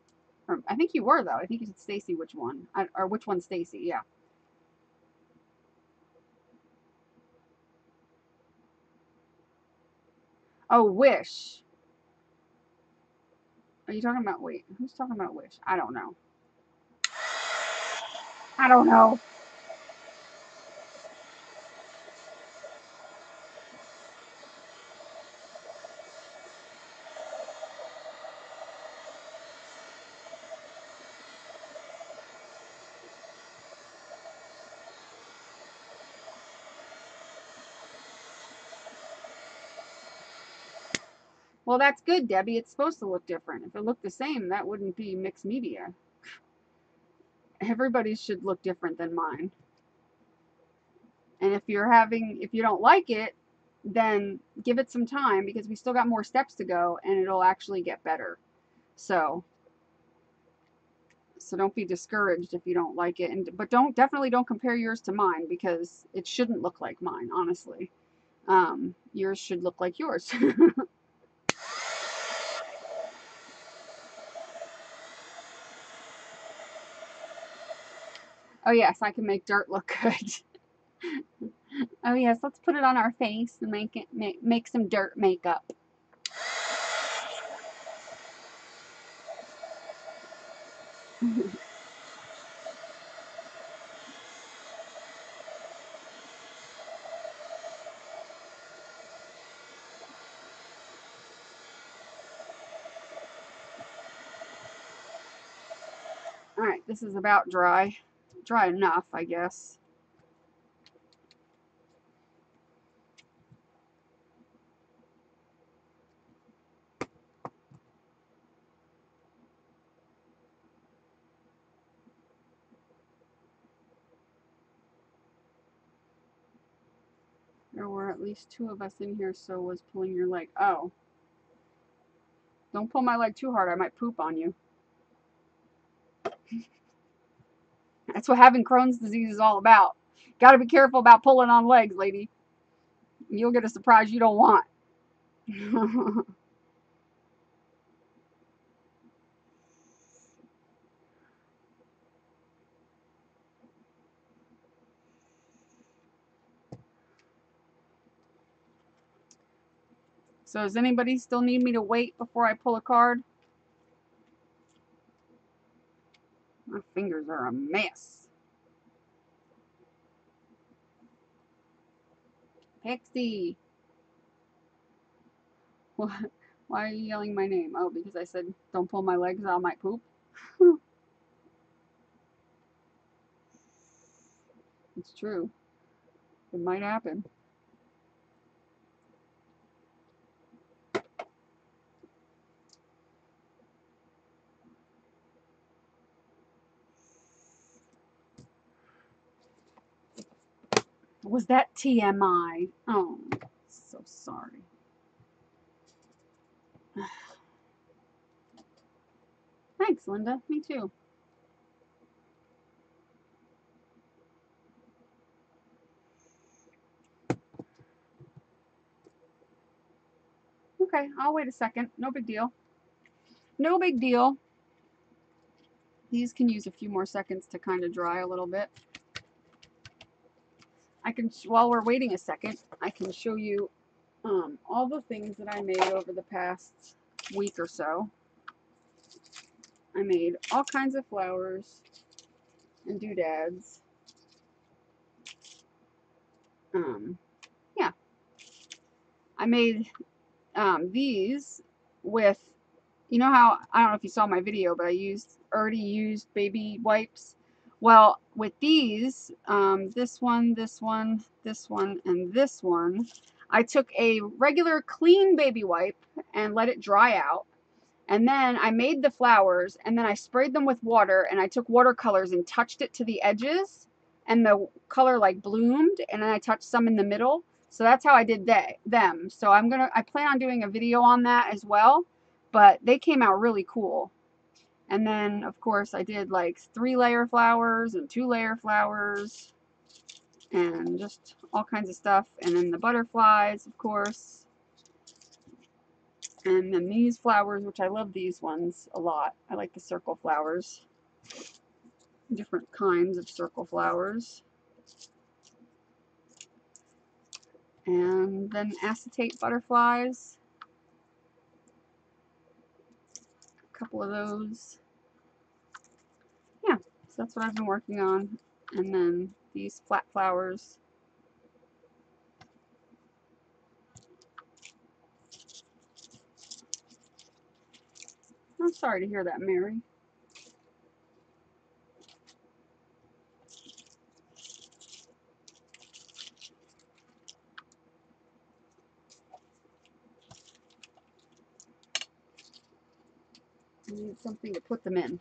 Or, I think you were, though. I think you said Stacy, which one? Or which one, Stacy, yeah. Oh, Wish. Are you talking about, wait, who's talking about Wish? I don't know. I don't know. Well, that's good, Debbie. It's supposed to look different. If it looked the same, that wouldn't be mixed media. Everybody should look different than mine. And if you don't like it, then give it some time, because we still got more steps to go and it'll actually get better. So don't be discouraged if you don't like it. But definitely don't compare yours to mine, because it shouldn't look like mine, honestly. Yours should look like yours. Oh, yes, I can make dirt look good. Oh, yes, let's put it on our face and make some dirt makeup. All right, this is about dry. Dry enough, I guess. There were at least two of us in here, so was pulling your leg. Oh. Don't pull my leg too hard, I might poop on you. That's what having Crohn's disease is all about. Got to be careful about pulling on legs, lady. You'll get a surprise you don't want. So does anybody still need me to wait before I pull a card? My fingers are a mess. Pixie. What? Why are you yelling my name? Oh, because I said don't pull my legs out, I might poop. It's true. It might happen. Was that TMI? Oh, so sorry. Thanks, Linda. Me too. Okay, I'll wait a second. No big deal. No big deal. These can use a few more seconds to kind of dry a little bit. I can, while we're waiting a second, I can show you all the things that I made over the past week or so. I made all kinds of flowers and doodads. Yeah. I made these with, you know how, I don't know if you saw my video, but I already used baby wipes. Well, with these, this one, and this one, I took a regular clean baby wipe and let it dry out. And then I made the flowers, and then I sprayed them with water, and I took watercolors and touched it to the edges, and the color like bloomed, and then I touched some in the middle. So that's how I did them. So I plan on doing a video on that as well, but they came out really cool. And then, of course, I did like 3-layer flowers and 2-layer flowers and just all kinds of stuff. And then the butterflies, of course. And then these flowers, which I love these ones a lot. I like the circle flowers, different kinds of circle flowers. And then acetate butterflies. Couple of those. Yeah, so that's what I've been working on. And then these flat flowers. I'm sorry to hear that, Mary. I need something to put them in.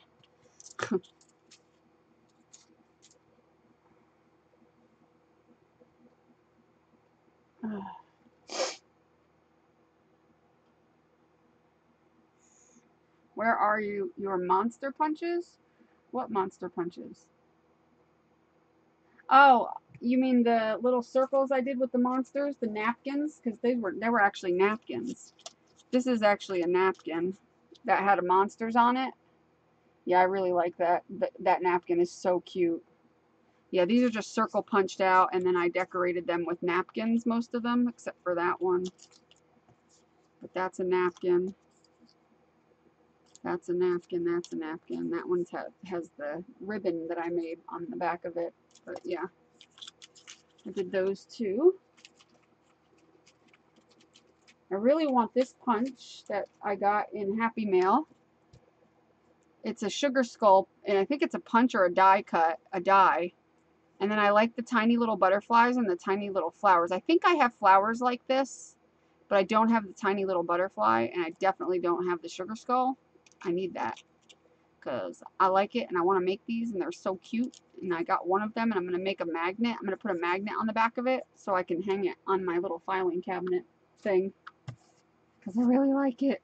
Where are you? Your monster punches? What monster punches? Oh, you mean the little circles I did with the monsters, the napkins? Because they were actually napkins. This is actually a napkin that had a monsters on it. Yeah, I really like that. That napkin is so cute. Yeah, these are just circle punched out, and then I decorated them with napkins, most of them, except for that one. But that's a napkin. That's a napkin. That's a napkin. That one has the ribbon that I made on the back of it. But yeah, I did those two. I really want this punch that I got in Happy Mail. It's a sugar skull, and I think it's a punch or a die cut, a die. And then I like the tiny little butterflies and the tiny little flowers. I think I have flowers like this, but I don't have the tiny little butterfly, and I definitely don't have the sugar skull. I need that because I like it, and I want to make these, and they're so cute. And I got one of them, and I'm going to make a magnet. I'm going to put a magnet on the back of it so I can hang it on my little filing cabinet thing. Because I really like it.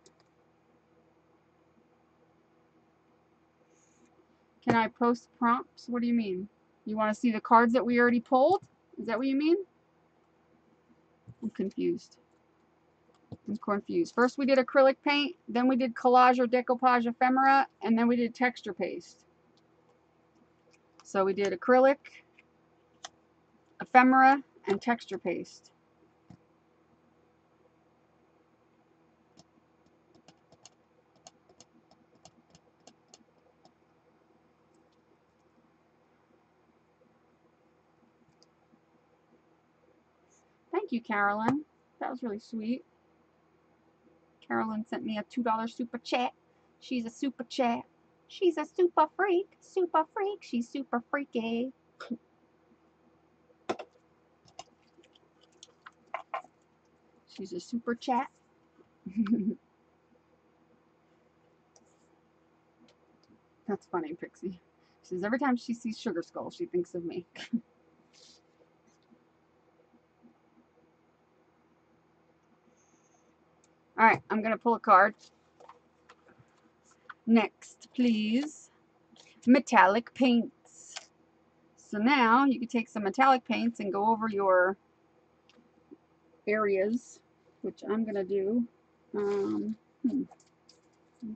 Can I post prompts? What do you mean? You want to see the cards that we already pulled? Is that what you mean? I'm confused. I'm confused. First we did acrylic paint, then we did collage or decoupage ephemera, and then we did texture paste. So we did acrylic, ephemera, and texture paste. Thank you, Carolyn. That was really sweet. Carolyn sent me a $2 super chat. She's a super chat. She's a super freak. Super freak. She's super freaky. She's a super chat. That's funny, Pixie. She says every time she sees Sugar Skull, she thinks of me. Alright, I'm going to pull a card. Next, please. Metallic paints. So now you can take some metallic paints and go over your areas, which I'm going to do. I'm going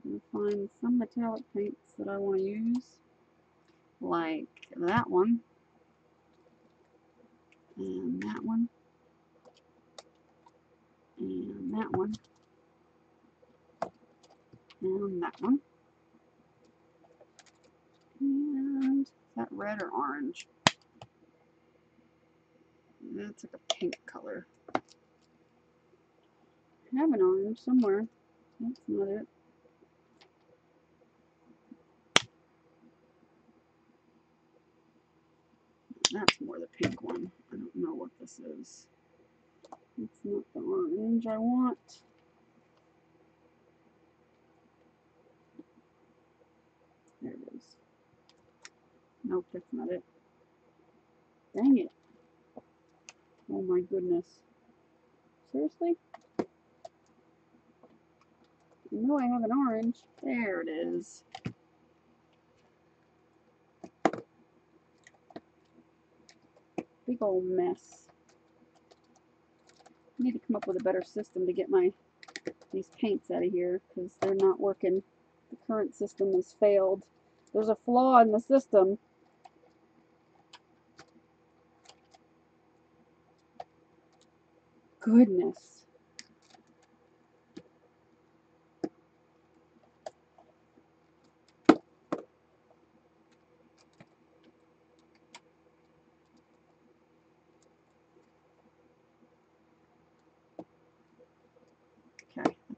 to find some metallic paints that I want to use, like that one and that one and that one and that one. And is that red or orange? That's like a pink color. I have an orange somewhere. That's not it. That's more the pink one. I don't know what this is. It's not the orange I want. There it is. Nope, that's not it. Dang it. Oh my goodness. Seriously? I know I have an orange. There it is. Big old mess. I need to come up with a better system to get these paints out of here, because they're not working. The current system has failed. There's a flaw in the system. Goodness.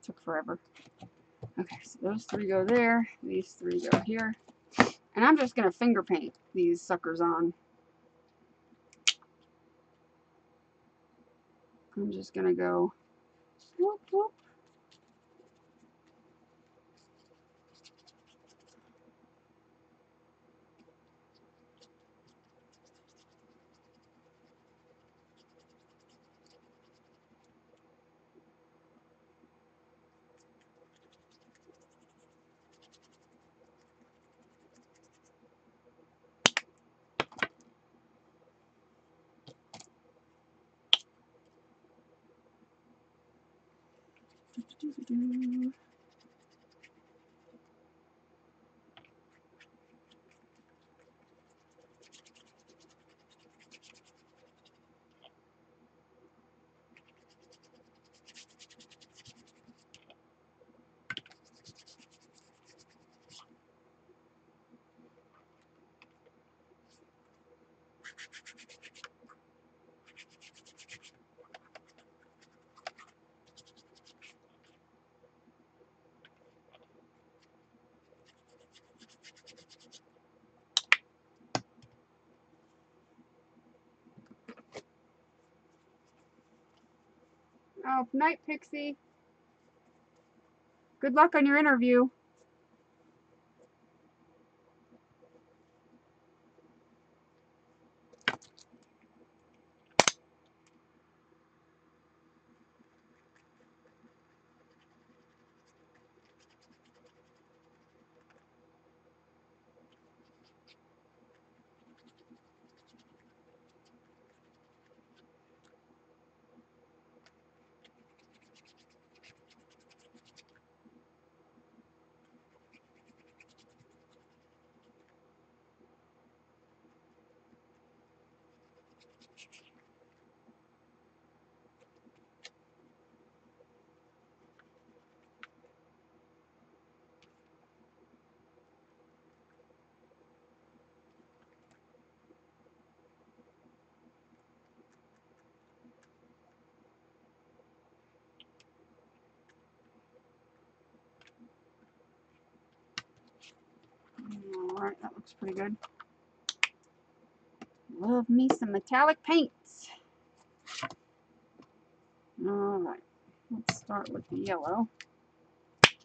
Took forever. Okay, so those three go there, these three go here, and I'm just gonna finger paint these suckers on. I'm just gonna go whoop whoop. Oh, night, Pixie. Good luck on your interview. Alright, that looks pretty good. Love me some metallic paints. Alright, let's start with the yellow.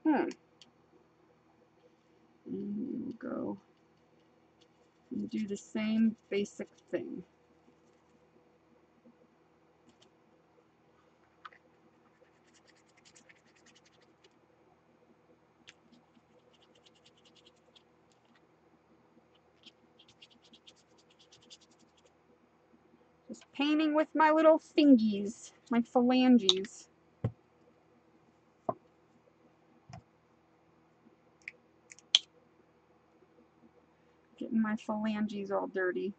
And we'll go and do the same basic thing. Just painting with my little fingies, my phalanges. My phalanges all dirty.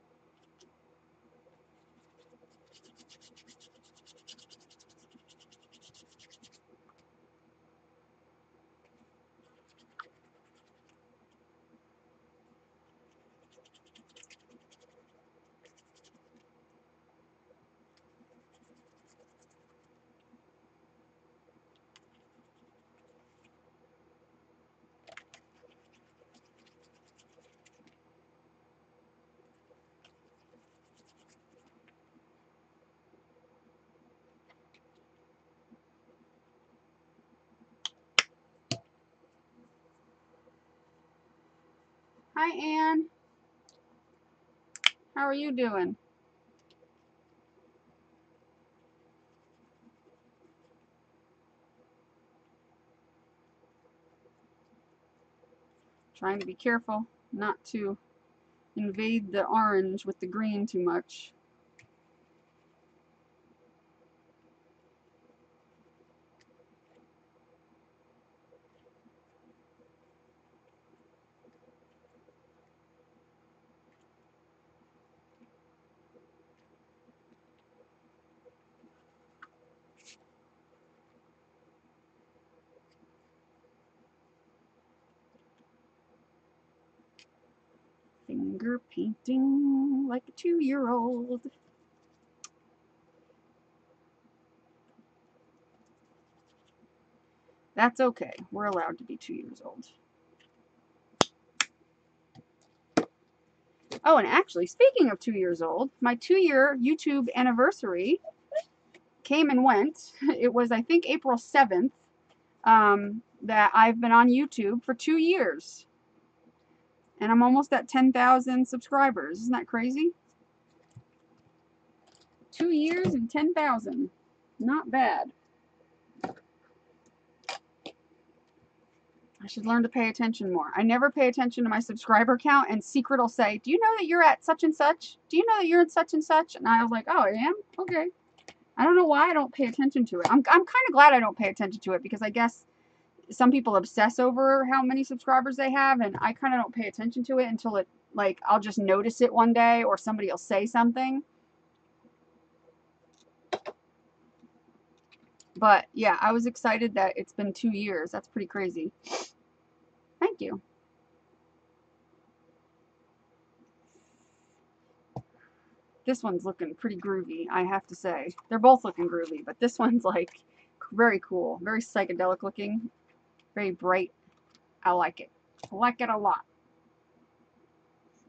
Hi, Ann. How are you doing? Trying to be careful not to invade the orange with the green too much. Finger painting like a 2-year-old. That's okay. We're allowed to be 2 years old. Oh, and actually, speaking of 2 years old, my 2-year YouTube anniversary came and went. It was, I think, April 7th that I've been on YouTube for 2 years. And I'm almost at 10,000 subscribers. Isn't that crazy? 2 years and 10,000. Not bad. I should learn to pay attention more. I never pay attention to my subscriber count, and Secret will say, do you know that you're at such and such? Do you know that you're at such and such? And I was like, oh, I am? Okay. I don't know why I don't pay attention to it. I'm kind of glad I don't pay attention to it, because I guess some people obsess over how many subscribers they have, and I kind of don't pay attention to it until it, like, I'll just notice it one day or somebody will say something. But yeah, I was excited that it's been 2 years. That's pretty crazy. Thank you. This one's looking pretty groovy, I have to say. They're both looking groovy, but this one's like very cool, very psychedelic looking. Very bright. I like it. I like it a lot.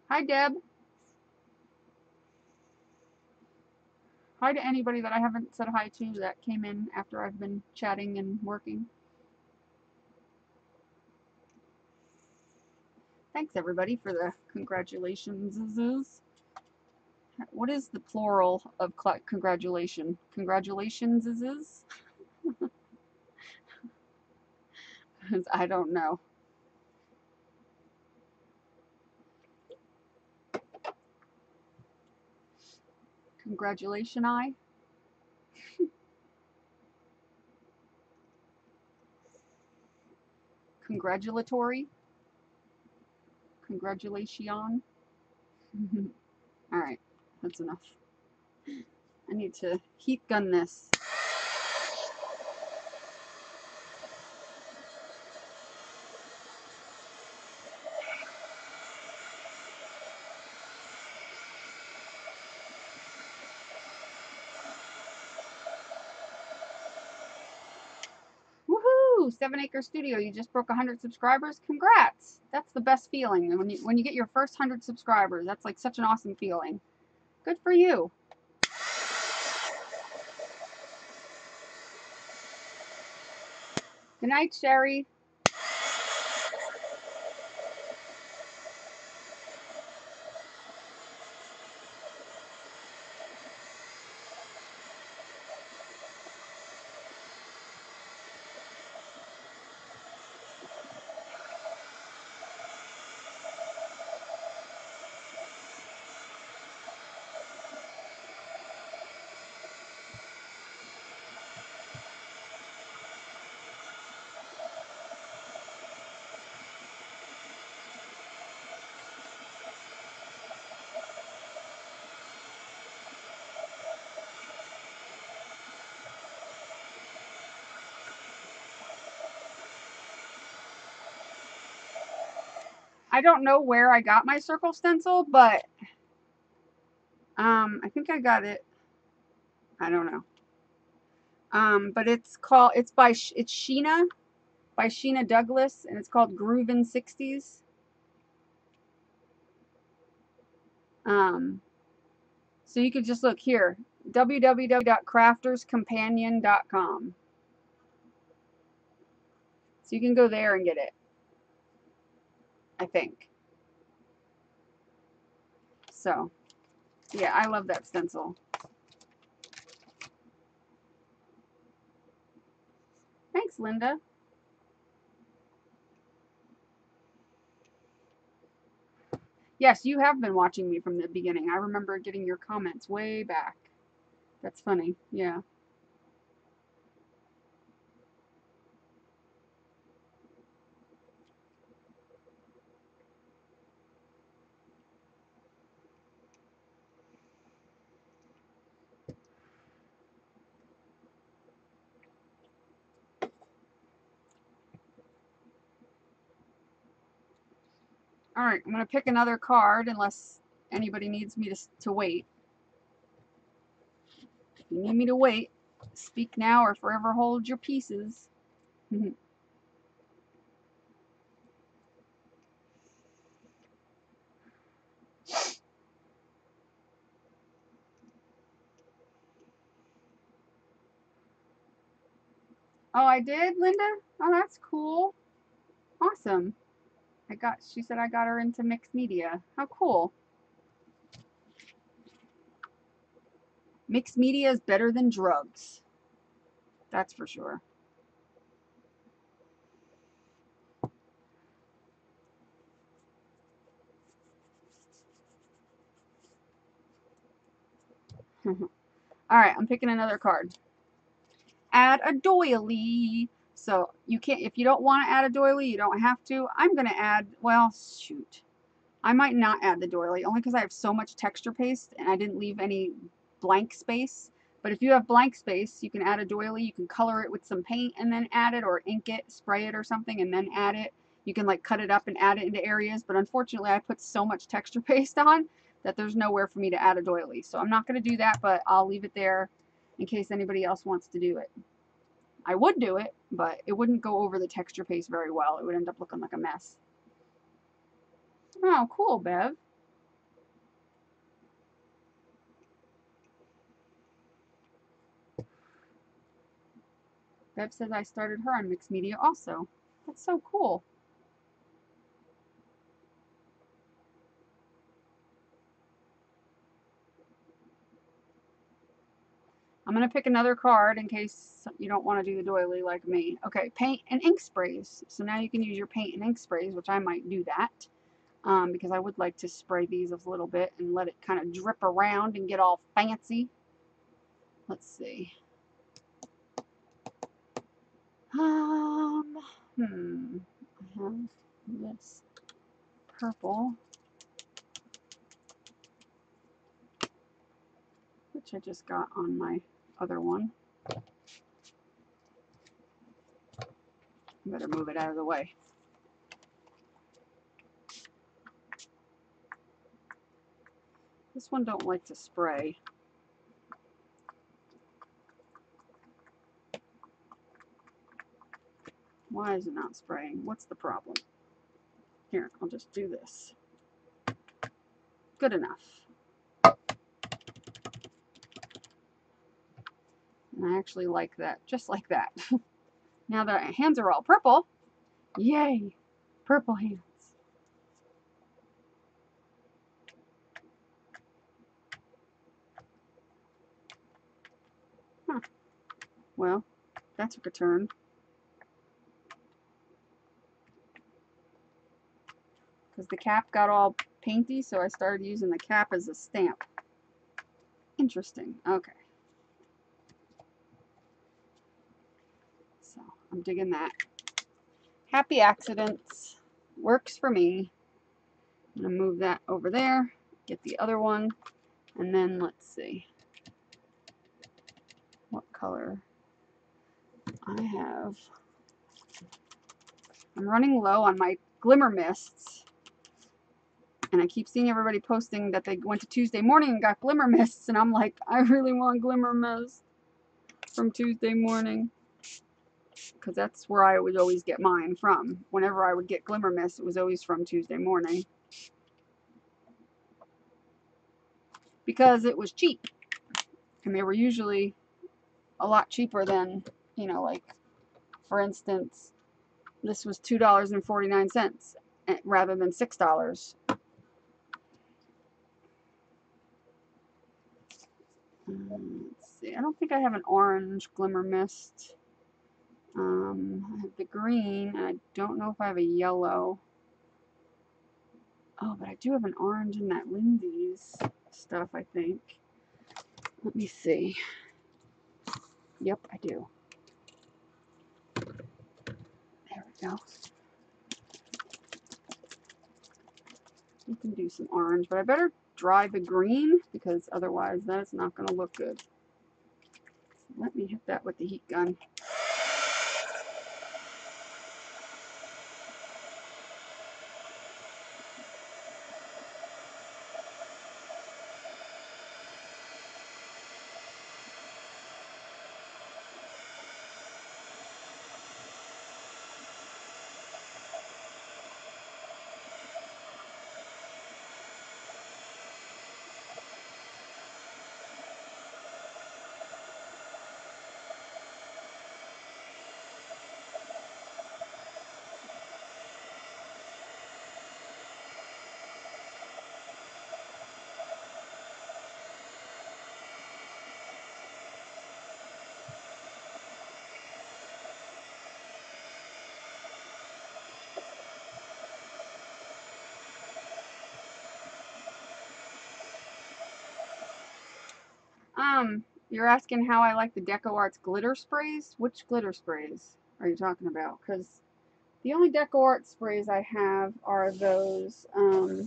Hi, Deb. Hi to anybody that I haven't said hi to that came in after I've been chatting and working. Thanks, everybody, for the congratulations. What is the plural of congratulation? Congratulations. I don't know. Congratulation, I. Congratulatory. Congratulation. All right, that's enough. I need to heat gun this. woohoo, 7 Acre Studio, you just broke 100 subscribers. Congrats. That's the best feeling. When you get your first 100 subscribers, that's like such an awesome feeling. Good for you. Good night, Sherry. I don't know where I got my circle stencil, but I think I got it. I don't know. But it's called, it's Sheena, by Sheena Douglas, and it's called Groovin' Sixties. So you could just look here, www.crafterscompanion.com. So you can go there and get it, I think. So, yeah, I love that stencil. Thanks, Linda. Yes, you have been watching me from the beginning. I remember getting your comments way back. That's funny. Yeah. Alright, I'm going to pick another card unless anybody needs me to wait. If you need me to wait, speak now or forever hold your pieces. Oh, I did, Linda? Oh, that's cool. Awesome. She said I got her into mixed media. How cool. Mixed media is better than drugs. That's for sure. Alright, I'm picking another card. Add a doily. So you can't, if you don't want to add a doily, you don't have to. I'm going to add, well, shoot. I might not add the doily only because I have so much texture paste and I didn't leave any blank space. But if you have blank space, you can add a doily. You can color it with some paint and then add it, or ink it, spray it or something and then add it. You can like cut it up and add it into areas. But unfortunately, I put so much texture paste on that there's nowhere for me to add a doily. So I'm not going to do that, but I'll leave it there in case anybody else wants to do it. I would do it, but it wouldn't go over the texture paste very well. It would end up looking like a mess. Oh, cool, Bev. Bev says I started her on mixed media also. That's so cool. I'm going to pick another card in case you don't want to do the doily like me. Okay, paint and ink sprays. So now you can use your paint and ink sprays, which I might do that because I would like to spray these a little bit and let it kind of drip around and get all fancy. Let's see. I have this purple, which I just got on my other one. Better move it out of the way. This one don't like to spray. Why is it not spraying? What's the problem? Here, I'll just do this. Good enough. And I actually like that, just like that. Now that our hands are all purple, yay, purple hands. Huh. Well, that took a turn. Because the cap got all painty, so I started using the cap as a stamp. Interesting. Okay. So, I'm digging that. Happy accidents. Works for me. I'm going to move that over there, get the other one, and then let's see. What color I have. I'm running low on my Glimmer Mists. And I keep seeing everybody posting that they went to Tuesday morning and got Glimmer Mists, and I'm like, I really want Glimmer Mist from Tuesday morning, because that's where I would always get mine from. Whenever I would get Glimmer Mist, it was always from Tuesday morning, because it was cheap, and they were usually a lot cheaper than, you know, like, for instance, this was $2.49 rather than $6. Let's see, I don't think I have an orange Glimmer Mist. I have the green, and I don't know if I have a yellow. Oh, but I do have an orange in that Lindy's stuff, I think. Let me see. Yep, I do. There we go. You can do some orange, but I better dry the green, because otherwise that's not going to look good. So let me hit that with the heat gun. You're asking how I like the DecoArt's glitter sprays? Which glitter sprays are you talking about? Because the only DecoArt sprays I have are those, oh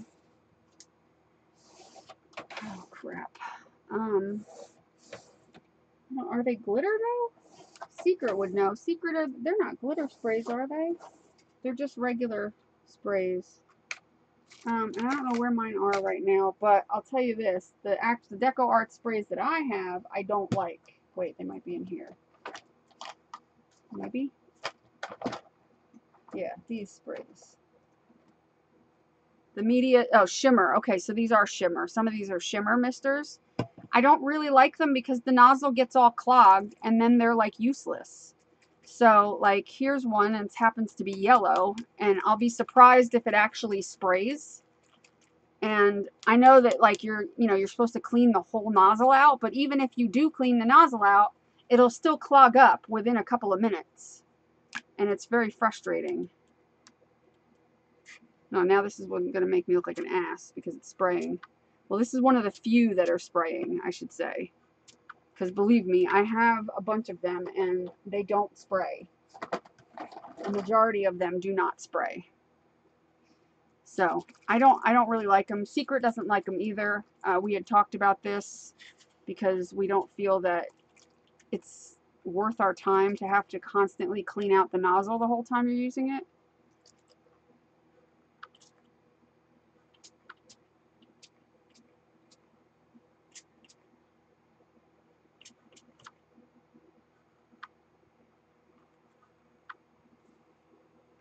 crap, are they glitter though? Secret would know. Secret, they're not glitter sprays, are they? They're just regular sprays. And I don't know where mine are right now, but I'll tell you this, the DecoArt sprays that I have, I don't like. Wait, they might be in here. Maybe? Yeah, these sprays. The media, oh, shimmer. Okay, so these are shimmer. Some of these are shimmer misters. I don't really like them because the nozzle gets all clogged and then they're like useless. So, like, here's one, and it happens to be yellow, and I'll be surprised if it actually sprays. And I know that, like, you're supposed to clean the whole nozzle out, but even if you do clean the nozzle out, it'll still clog up within a couple of minutes. And it's very frustrating. No, now this is going to make me look like an ass because it's spraying. Well, this is one of the few that are spraying, I should say. Because believe me, I have a bunch of them and they don't spray. The majority of them do not spray. So I don't really like them. Secret doesn't like them either. We had talked about this because we don't feel that it's worth our time to have to constantly clean out the nozzle the whole time you're using it.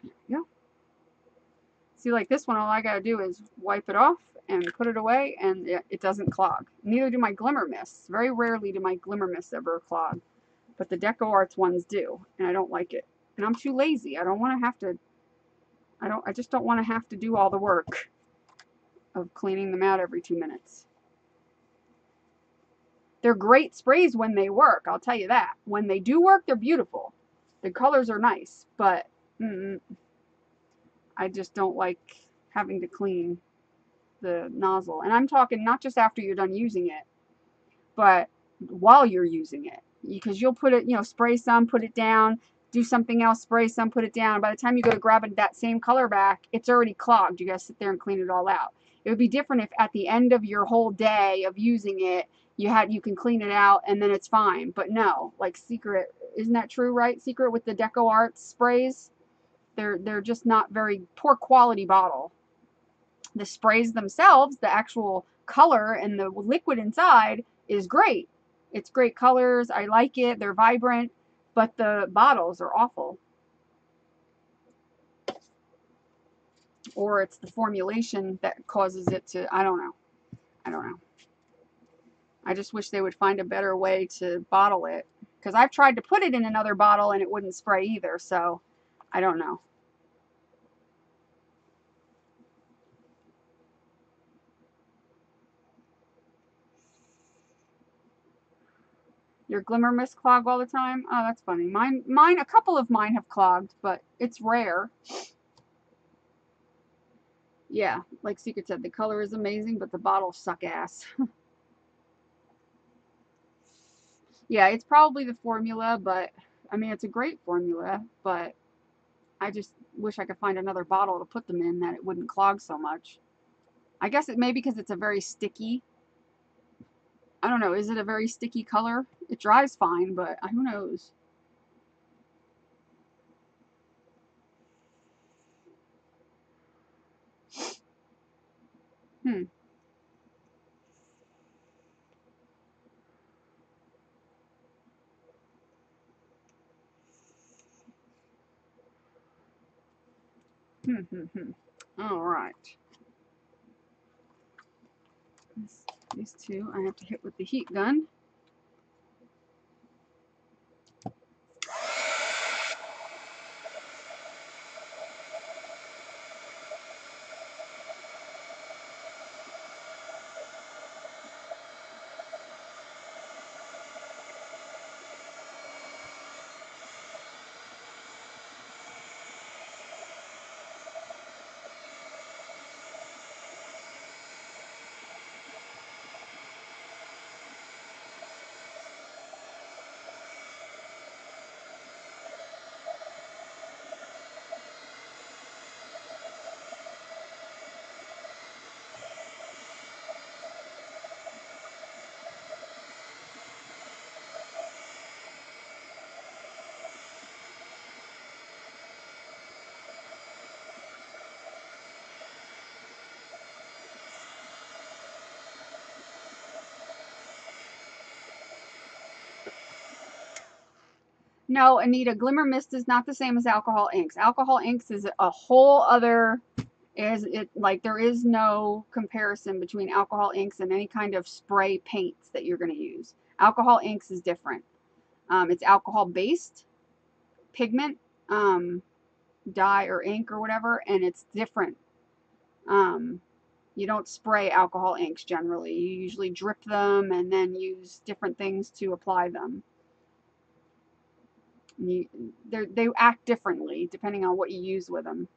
There we go. See, like this one, all I gotta do is wipe it off and put it away, and it doesn't clog. Neither do my Glimmer Mists. Very rarely do my Glimmer Mists ever clog, but the DecoArts ones do, and I don't like it. And I'm too lazy. I don't want to have to. I just don't want to have to do all the work of cleaning them out every 2 minutes. They're great sprays when they work, I'll tell you that. When they do work, they're beautiful. The colors are nice, but I just don't like having to clean the nozzle. And I'm talking not just after you're done using it, but while you're using it. Because you'll put it, you know, spray some, put it down, do something else, spray some, put it down. By the time you go to grab it, that same color back, it's already clogged. You gotta sit there and clean it all out. It would be different if at the end of your whole day of using it, you can clean it out and then it's fine. But no, like Secret, isn't that true, right? Secret with the DecoArt sprays, they're just not very poor quality bottle. The sprays themselves, the actual color and the liquid inside is great. It's great colors. I like it. They're vibrant, but the bottles are awful. Or it's the formulation that causes it to, I don't know. I don't know. I just wish they would find a better way to bottle it, because I've tried to put it in another bottle and it wouldn't spray either. So I don't know. Your Glimmer Mist clog all the time? Oh, that's funny. Mine, a couple of mine have clogged, but it's rare. Yeah, like Secret said, the color is amazing, but the bottles suck ass. Yeah, it's probably the formula, but I mean, it's a great formula, but I just wish I could find another bottle to put them in that it wouldn't clog so much. I guess it may be because it's a very sticky, I don't know, is it a very sticky color? It dries fine, but who knows? All right. These two I have to hit with the heat gun. No, Anita, Glimmer Mist is not the same as alcohol inks. Alcohol inks is a whole other, there is no comparison between alcohol inks and any kind of spray paints that you're going to use. Alcohol inks is different. It's alcohol-based pigment, dye or ink or whatever, and it's different. You don't spray alcohol inks generally. You usually drip them and then use different things to apply them. They act differently depending on what you use with them.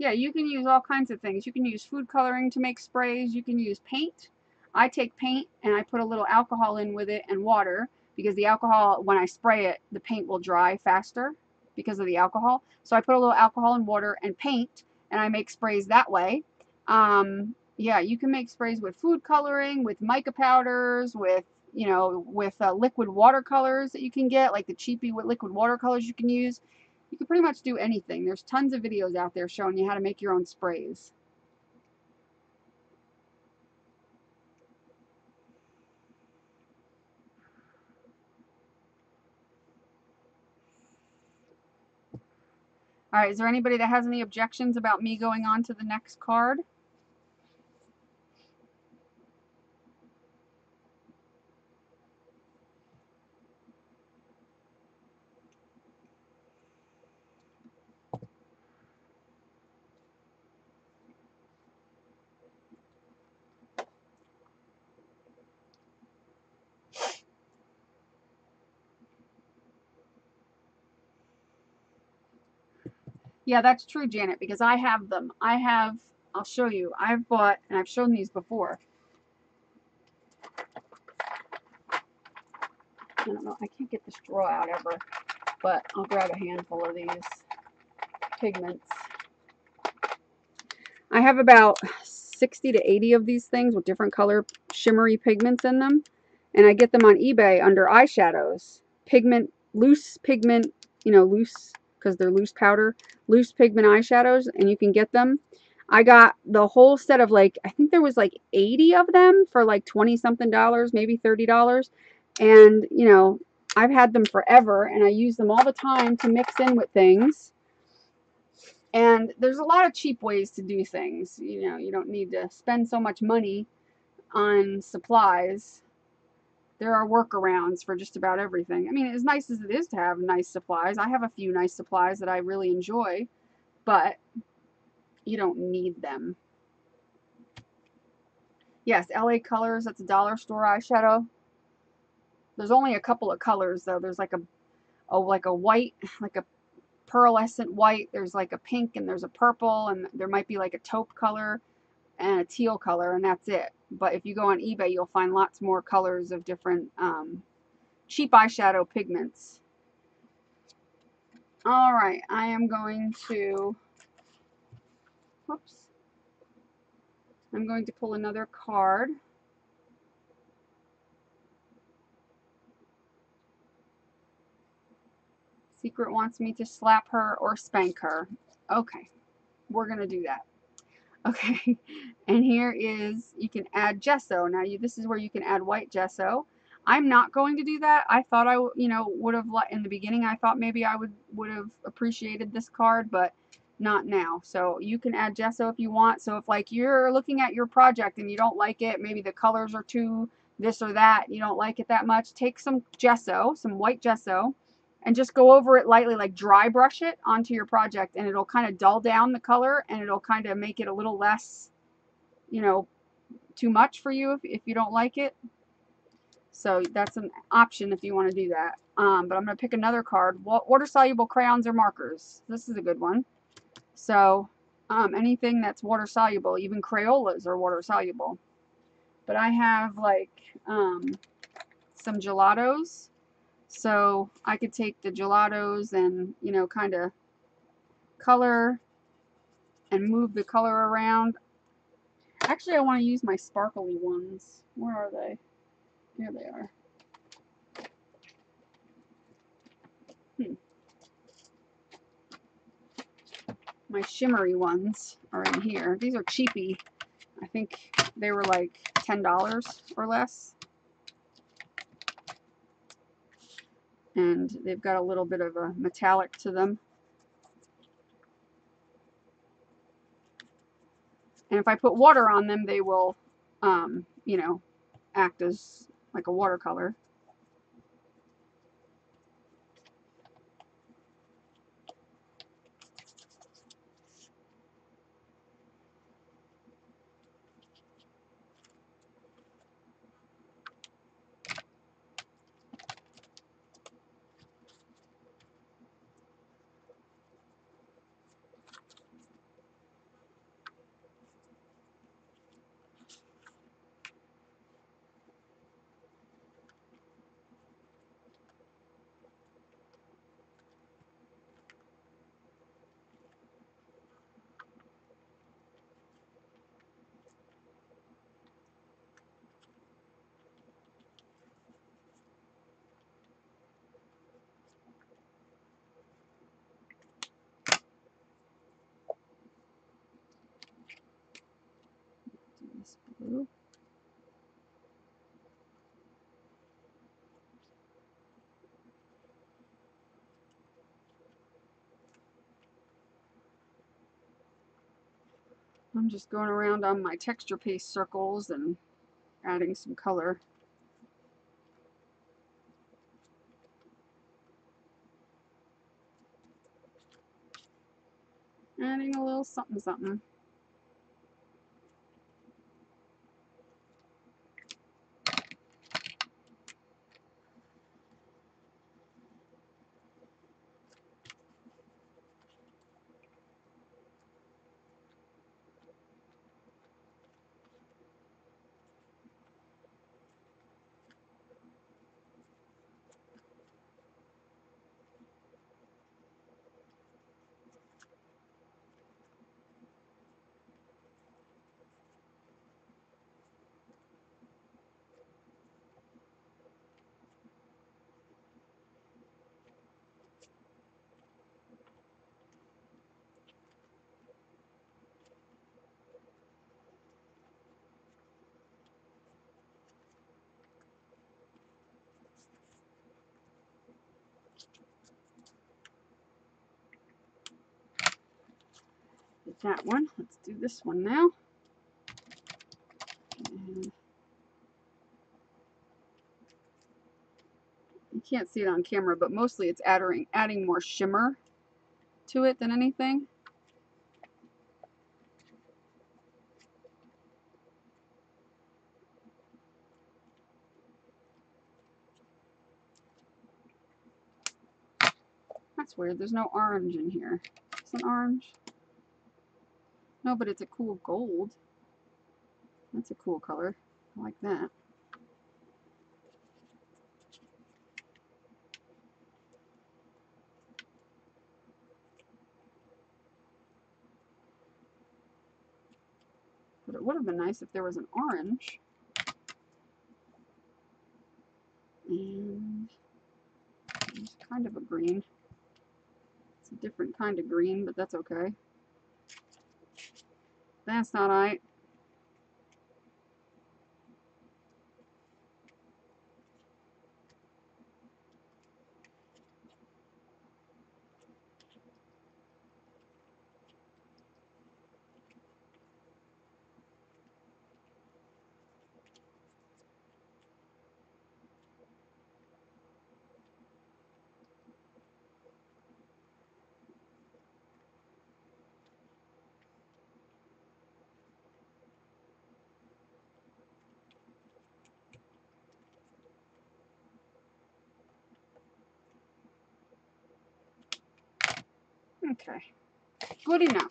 Yeah, you can use all kinds of things. You can use food coloring to make sprays. You can use paint. I take paint and I put a little alcohol in with it and water, because the alcohol, when I spray it, the paint will dry faster because of the alcohol. So I put a little alcohol and water and paint, and I make sprays that way. Yeah, you can make sprays with food coloring, with mica powders, with, you know, with liquid watercolors that you can get, like the cheapy liquid watercolors you can use. You can pretty much do anything. There's tons of videos out there showing you how to make your own sprays. All right, is there anybody that has any objections about me going on to the next card? Yeah, that's true, Janet, because I have them. I'll show you. I've bought, and I've shown these before. I don't know, I can't get the straw out ever, but I'll grab a handful of these pigments. I have about 60 to 80 of these things with different color shimmery pigments in them, and I get them on eBay under eyeshadows. Pigment, loose pigment, you know, loose, because they're loose powder, loose pigment eyeshadows, and you can get them. I got the whole set of, like, I think there was like 80 of them for like $20 something, maybe $30. And, you know, I've had them forever and I use them all the time to mix in with things. And there's a lot of cheap ways to do things. You know, you don't need to spend so much money on supplies. There are workarounds for just about everything. I mean, as nice as it is to have nice supplies, I have a few nice supplies that I really enjoy, but you don't need them. Yes, LA Colors, that's a dollar store eyeshadow. There's only a couple of colors, though. There's like a white, like a pearlescent white. There's like a pink and there's a purple, and there might be like a taupe color and a teal color, and that's it. But if you go on eBay, you'll find lots more colors of different cheap eyeshadow pigments. All right, I am going to, whoops, I'm going to pull another card. Secret wants me to slap her or spank her. Okay, we're going to do that. Okay, and here is, you can add gesso. Now, this is where you can add white gesso. I'm not going to do that. I thought I, you know, would have, in the beginning, I thought maybe I would have appreciated this card, but not now. So you can add gesso if you want. So if, like, you're looking at your project and you don't like it, maybe the colors are too this or that, you don't like it that much, take some gesso, some white gesso, and just go over it lightly, like dry brush it onto your project, and it'll kind of dull down the color, and it'll kind of make it a little less, you know, too much for you if you don't like it. So that's an option if you want to do that. But I'm going to pick another card. Water-soluble crayons or markers. This is a good one. So anything that's water-soluble, even Crayolas are water-soluble. But I have, like, some gelatos. So I could take the gelatos and, you know, kind of color and move the color around. Actually, I want to use my sparkly ones. Where are they? Here they are. My shimmery ones are in here. These are cheapy. I think they were like $10 or less. And they've got a little bit of a metallic to them. And if I put water on them, they will, you know, act as like a watercolor. to. I'm just going around on my texture paste circles and adding some color. Adding a little something something. That one. Let's do this one now. And you can't see it on camera, but mostly it's adding more shimmer to it than anything. That's weird. There's no orange in here. It's an orange. No, but it's a cool gold. That's a cool color. I like that. But it would have been nice if there was an orange. And there's kind of a green. It's a different kind of green, but that's okay. That's not right. Okay, good enough.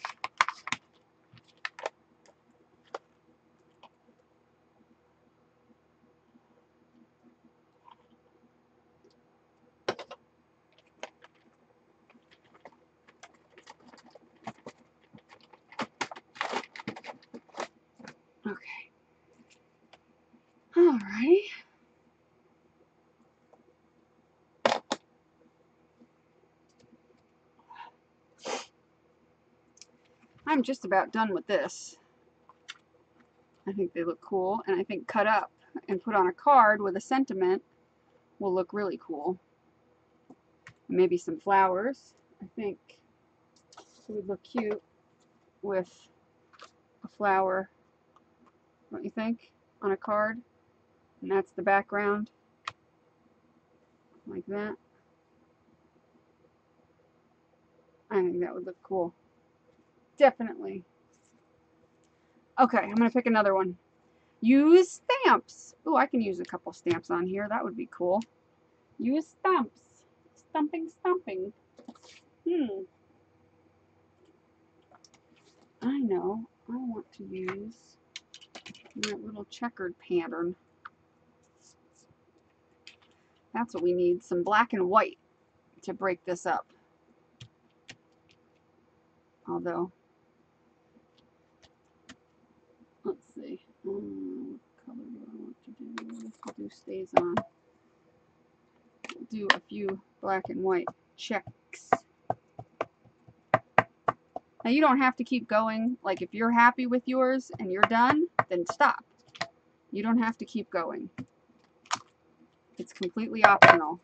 Okay. All righty. I'm just about done with this. I think they look cool, and I think cut up and put on a card with a sentiment will look really cool. Maybe some flowers. I think it would look cute with a flower, don't you think, on a card? And that's the background, like that. I think that would look cool. Definitely. Okay, I'm going to pick another one. Use stamps. Oh, I can use a couple stamps on here. That would be cool. Use stamps. Stumping, stumping. I know. I want to use that little checkered pattern. That's what we need. Some black and white to break this up. Although... let's see. What color do I want to do? I'll do stays on. We'll do a few black and white checks. Now you don't have to keep going. Like if you're happy with yours and you're done, then stop. You don't have to keep going. It's completely optional.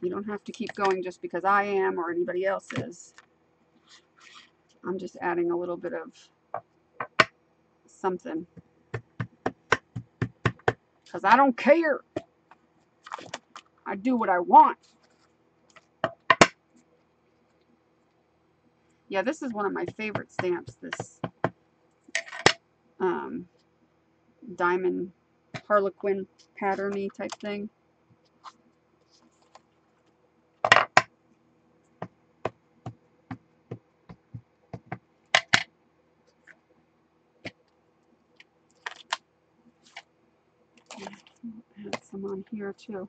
You don't have to keep going just because I am or anybody else is. I'm just adding a little bit of something because I don't care. I do what I want. Yeah, this is one of my favorite stamps, this diamond harlequin patterny type thing. Add some on here too.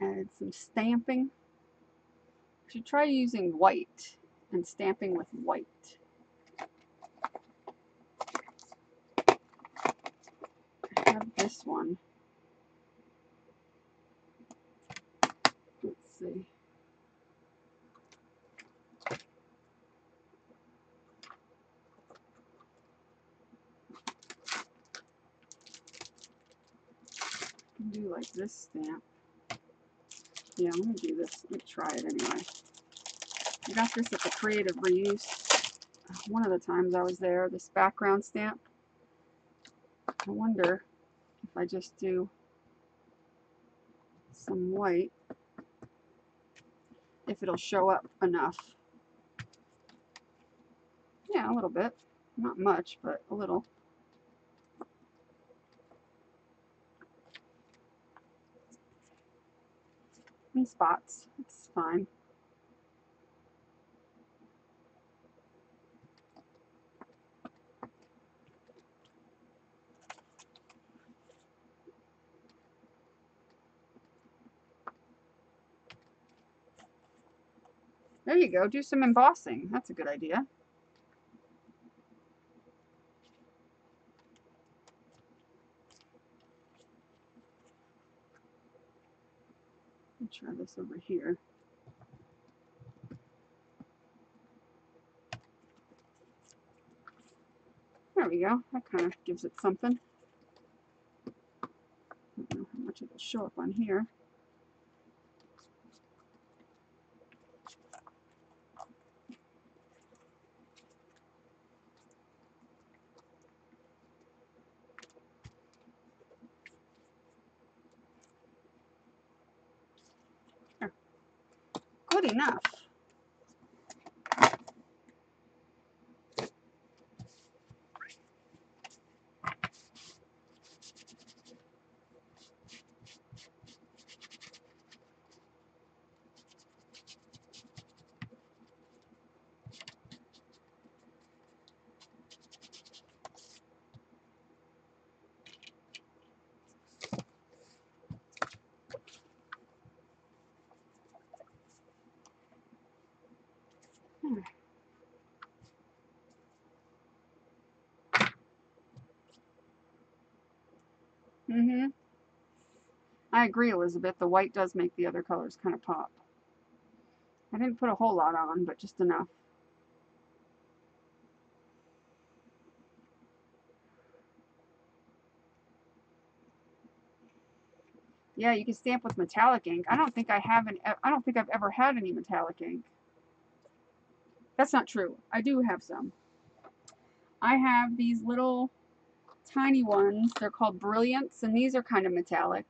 Added some stamping. I should try using white and stamping with white. I have this one. Let's see. I can do like this stamp. Yeah, I'm going to do this. Let me try it anyway. I got this at the Creative Reuse. One of the times I was there, this background stamp. I wonder if I just do some white, if it'll show up enough. Yeah, a little bit. Not much, but a little. In spots, it's fine. There you go, do some embossing. That's a good idea. Try this over here. There we go. That kind of gives it something. I don't know how much it will show up on here. Enough. Mm-hmm. I agree, Elizabeth. The white does make the other colors kind of pop. I didn't put a whole lot on, but just enough. Yeah, you can stamp with metallic ink. I don't think I've ever had any metallic ink. That's not true. I do have some. I have these little tiny ones. They're called Brilliants, and these are kind of metallic.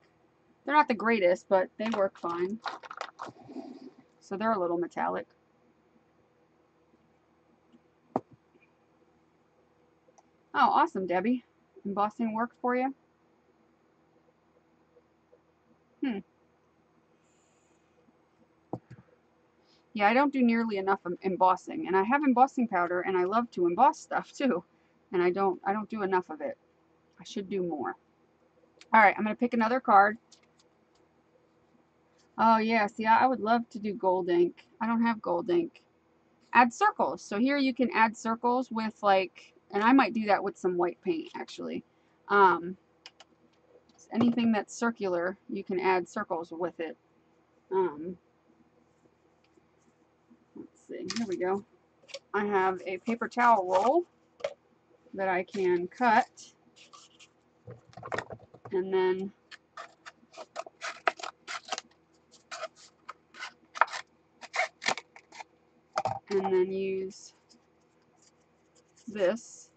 They're not the greatest, but they work fine. So they're a little metallic. Oh, awesome, Debbie. Embossing worked for you? Yeah, I don't do nearly enough embossing, and I have embossing powder, and I love to emboss stuff too, and I don't do enough of it. I should do more. All right, I'm gonna pick another card. Oh yeah, see, I would love to do gold ink. I don't have gold ink. Add circles. So here you can add circles with, like, and I might do that with some white paint, actually. Anything that's circular, you can add circles with it. Let's see, here we go. I have a paper towel roll that I can cut and then use this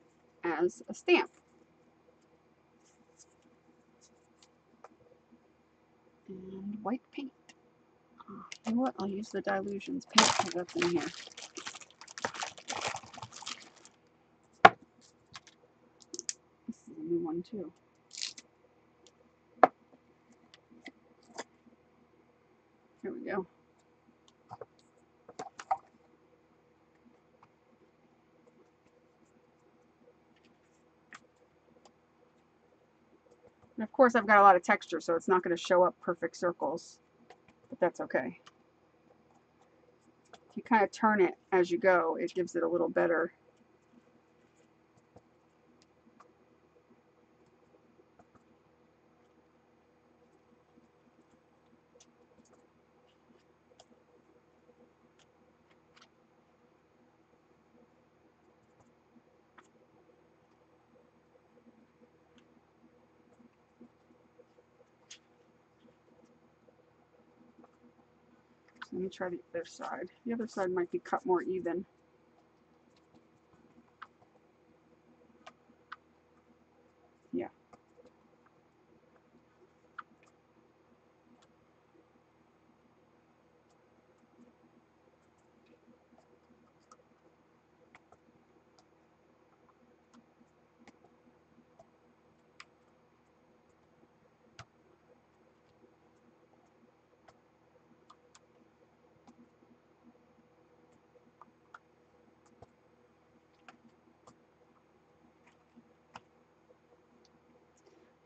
as a stamp. And white paint. Oh, you know what? I'll use the Dylusions paint because that's in here. This is a new one too. Here we go. And of course, I've got a lot of texture, so it's not going to show up perfect circles, but that's okay. If you kind of turn it as you go, it gives it a little better. Let me try the other side. The other side might be cut more even. Yeah.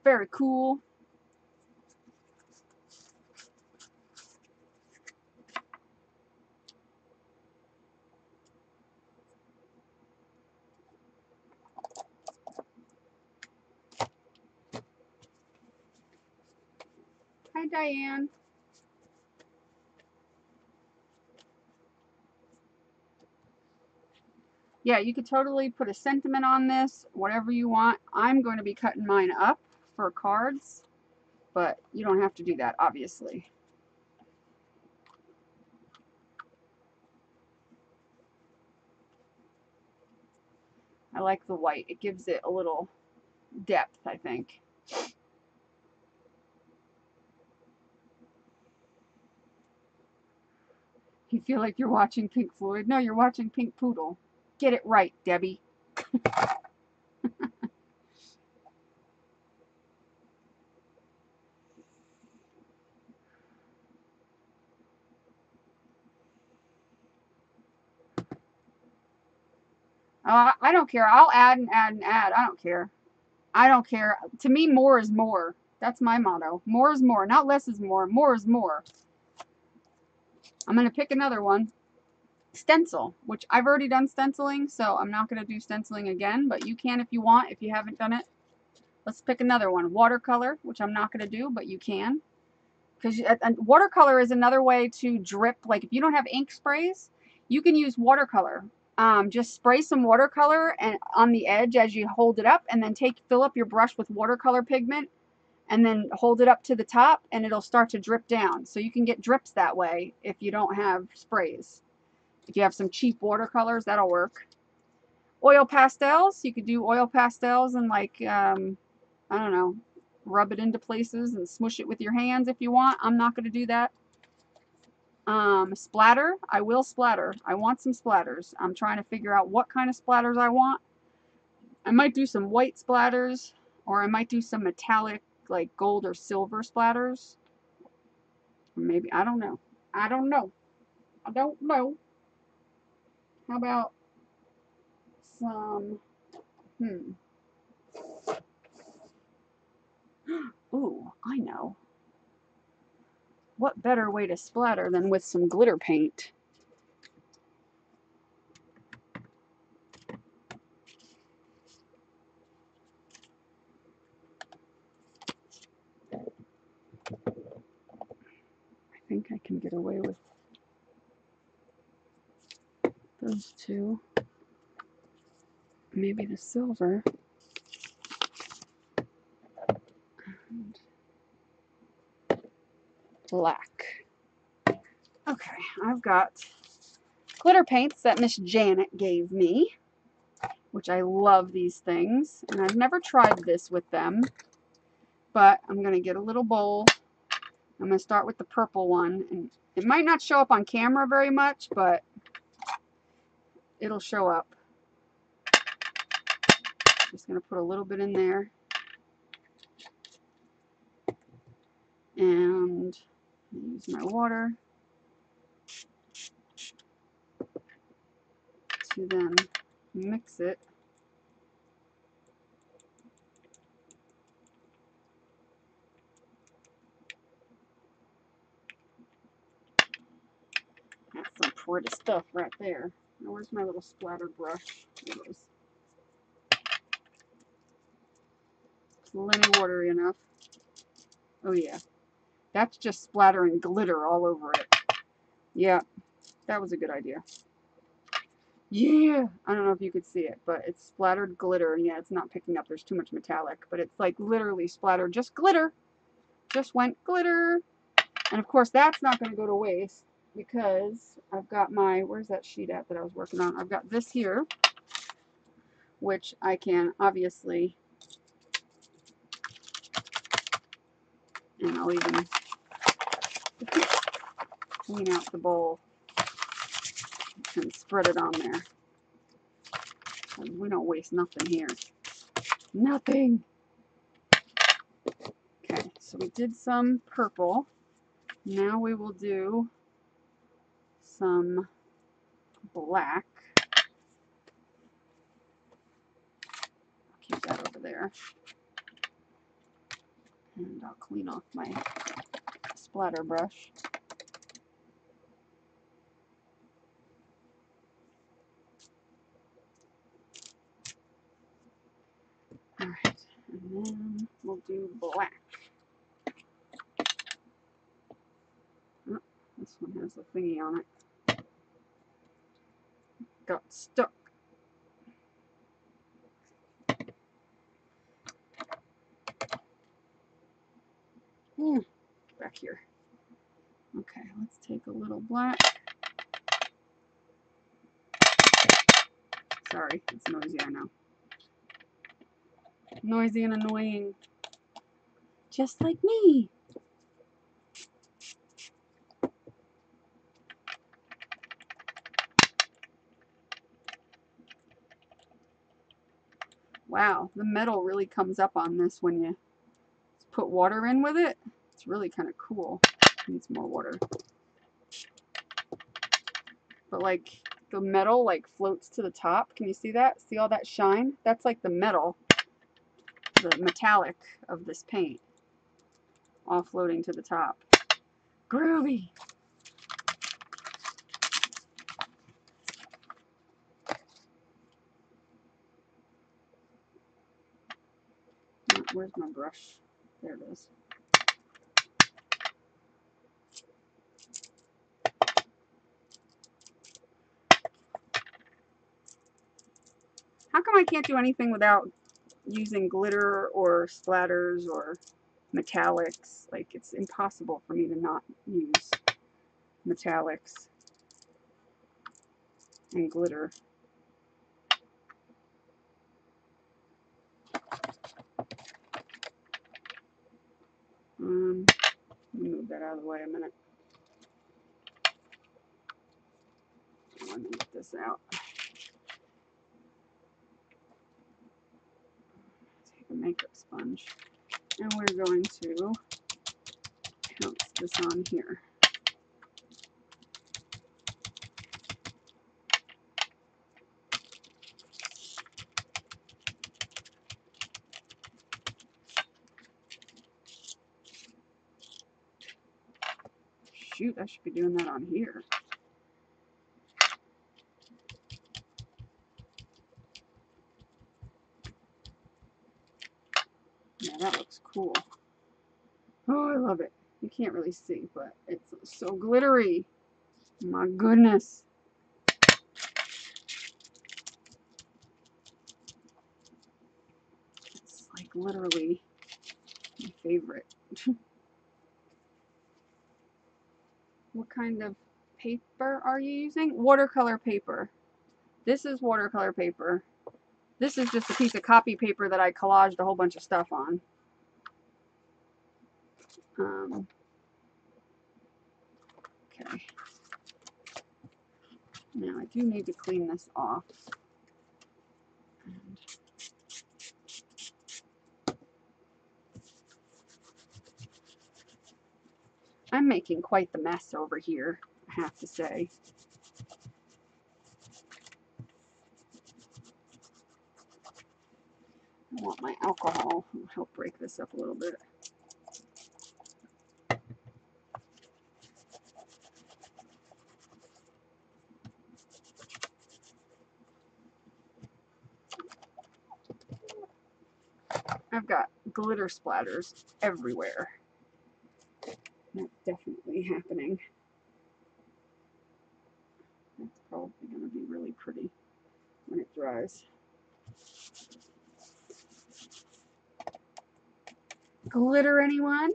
Very cool. Hi, Diane. Yeah, you could totally put a sentiment on this, whatever you want. I'm going to be cutting mine up for cards, but you don't have to do that, obviously. I like the white. It gives it a little depth, I think. You feel like you're watching Pink Floyd? No, you're watching Pink Poodle. Get it right, Debbie. I don't care. I'll add and add and add. I don't care. I don't care. To me, more is more. That's my motto. More is more. Not less is more. More is more. I'm going to pick another one. Stencil, which I've already done stenciling, so I'm not going to do stenciling again, but you can if you want, if you haven't done it. Let's pick another one. Watercolor, which I'm not going to do, but you can. Because watercolor is another way to drip. Like, if you don't have ink sprays, you can use watercolor. Just spray some watercolor and on the edge as you hold it up, and then fill up your brush with watercolor pigment and then hold it up to the top, and it'll start to drip down. So you can get drips that way if you don't have sprays. If you have some cheap watercolors, that'll work. Oil pastels. You could do oil pastels and like, I don't know, rub it into places and smush it with your hands if you want. I'm not going to do that. Splatter. I will splatter. I want some splatters. I'm trying to figure out what kind of splatters I want. I might do some white splatters, or I might do some metallic, like gold or silver splatters. Maybe, I don't know. I don't know. I don't know. How about some, ooh, I know. What better way to splatter than with some glitter paint? I think I can get away with those two. Maybe the silver. And black. Okay, I've got glitter paints that Miss Janet gave me, which I love these things. And I've never tried this with them, but I'm going to get a little bowl. I'm going to start with the purple one, and it might not show up on camera very much, but it'll show up. Just going to put a little bit in there, and use my water to then mix it. Some pretty stuff right there. Now, where's my little splatter brush? Plenty watery enough. Oh yeah, that's just splattering glitter all over it. Yeah, that was a good idea. Yeah, I don't know if you could see it, but it's splattered glitter. Yeah, it's not picking up. There's too much metallic, but it's like literally splattered just glitter. Just went glitter, and of course that's not going to go to waste. Because I've got my, where's that sheet at that I was working on? I've got this here, which I can obviously, and I'll even clean out the bowl and spread it on there. We don't waste nothing here. Nothing! Okay, so we did some purple. Now we will do some black. I'll keep that over there. And I'll clean off my splatter brush. Alright, and then we'll do black. Oh, this one has a thingy on it. Got stuck. Back here. Okay, let's take a little black. Sorry, it's noisy, I know. Noisy and annoying. Just like me. Wow, the metal really comes up on this when you put water in with it. It's really kind of cool. It needs more water. But like the metal like floats to the top. Can you see that? See all that shine? That's like the metal, the metallic of this paint, all floating to the top. Groovy! Where's my brush? There it is. How come I can't do anything without using glitter or splatters or metallics? Like, it's impossible for me to not use metallics and glitter. out of the way a minute. Let me get this out. Take a makeup sponge. And we're going to pounce this on here. Shoot, I should be doing that on here. Yeah, that looks cool. Oh, I love it. You can't really see, but it's so glittery. My goodness. It's like literally my favorite. What kind of paper are you using? Watercolor paper. This is watercolor paper. This is just a piece of copy paper that I collaged a whole bunch of stuff on. Okay. Now I do need to clean this off. And I'm making quite the mess over here, I have to say. I want my alcohol to help break this up a little bit. I've got glitter splatters everywhere. That's definitely happening. That's probably going to be really pretty when it dries. Glitter, anyone?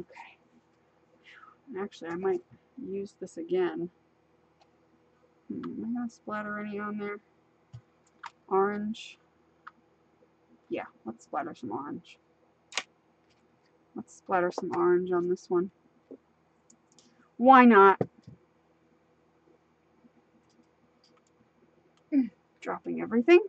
Okay. Actually, I might use this again. Am I gonna splatter any on there? Orange. Yeah, let's splatter some orange. Let's splatter some orange on this one. Why not? Dropping everything.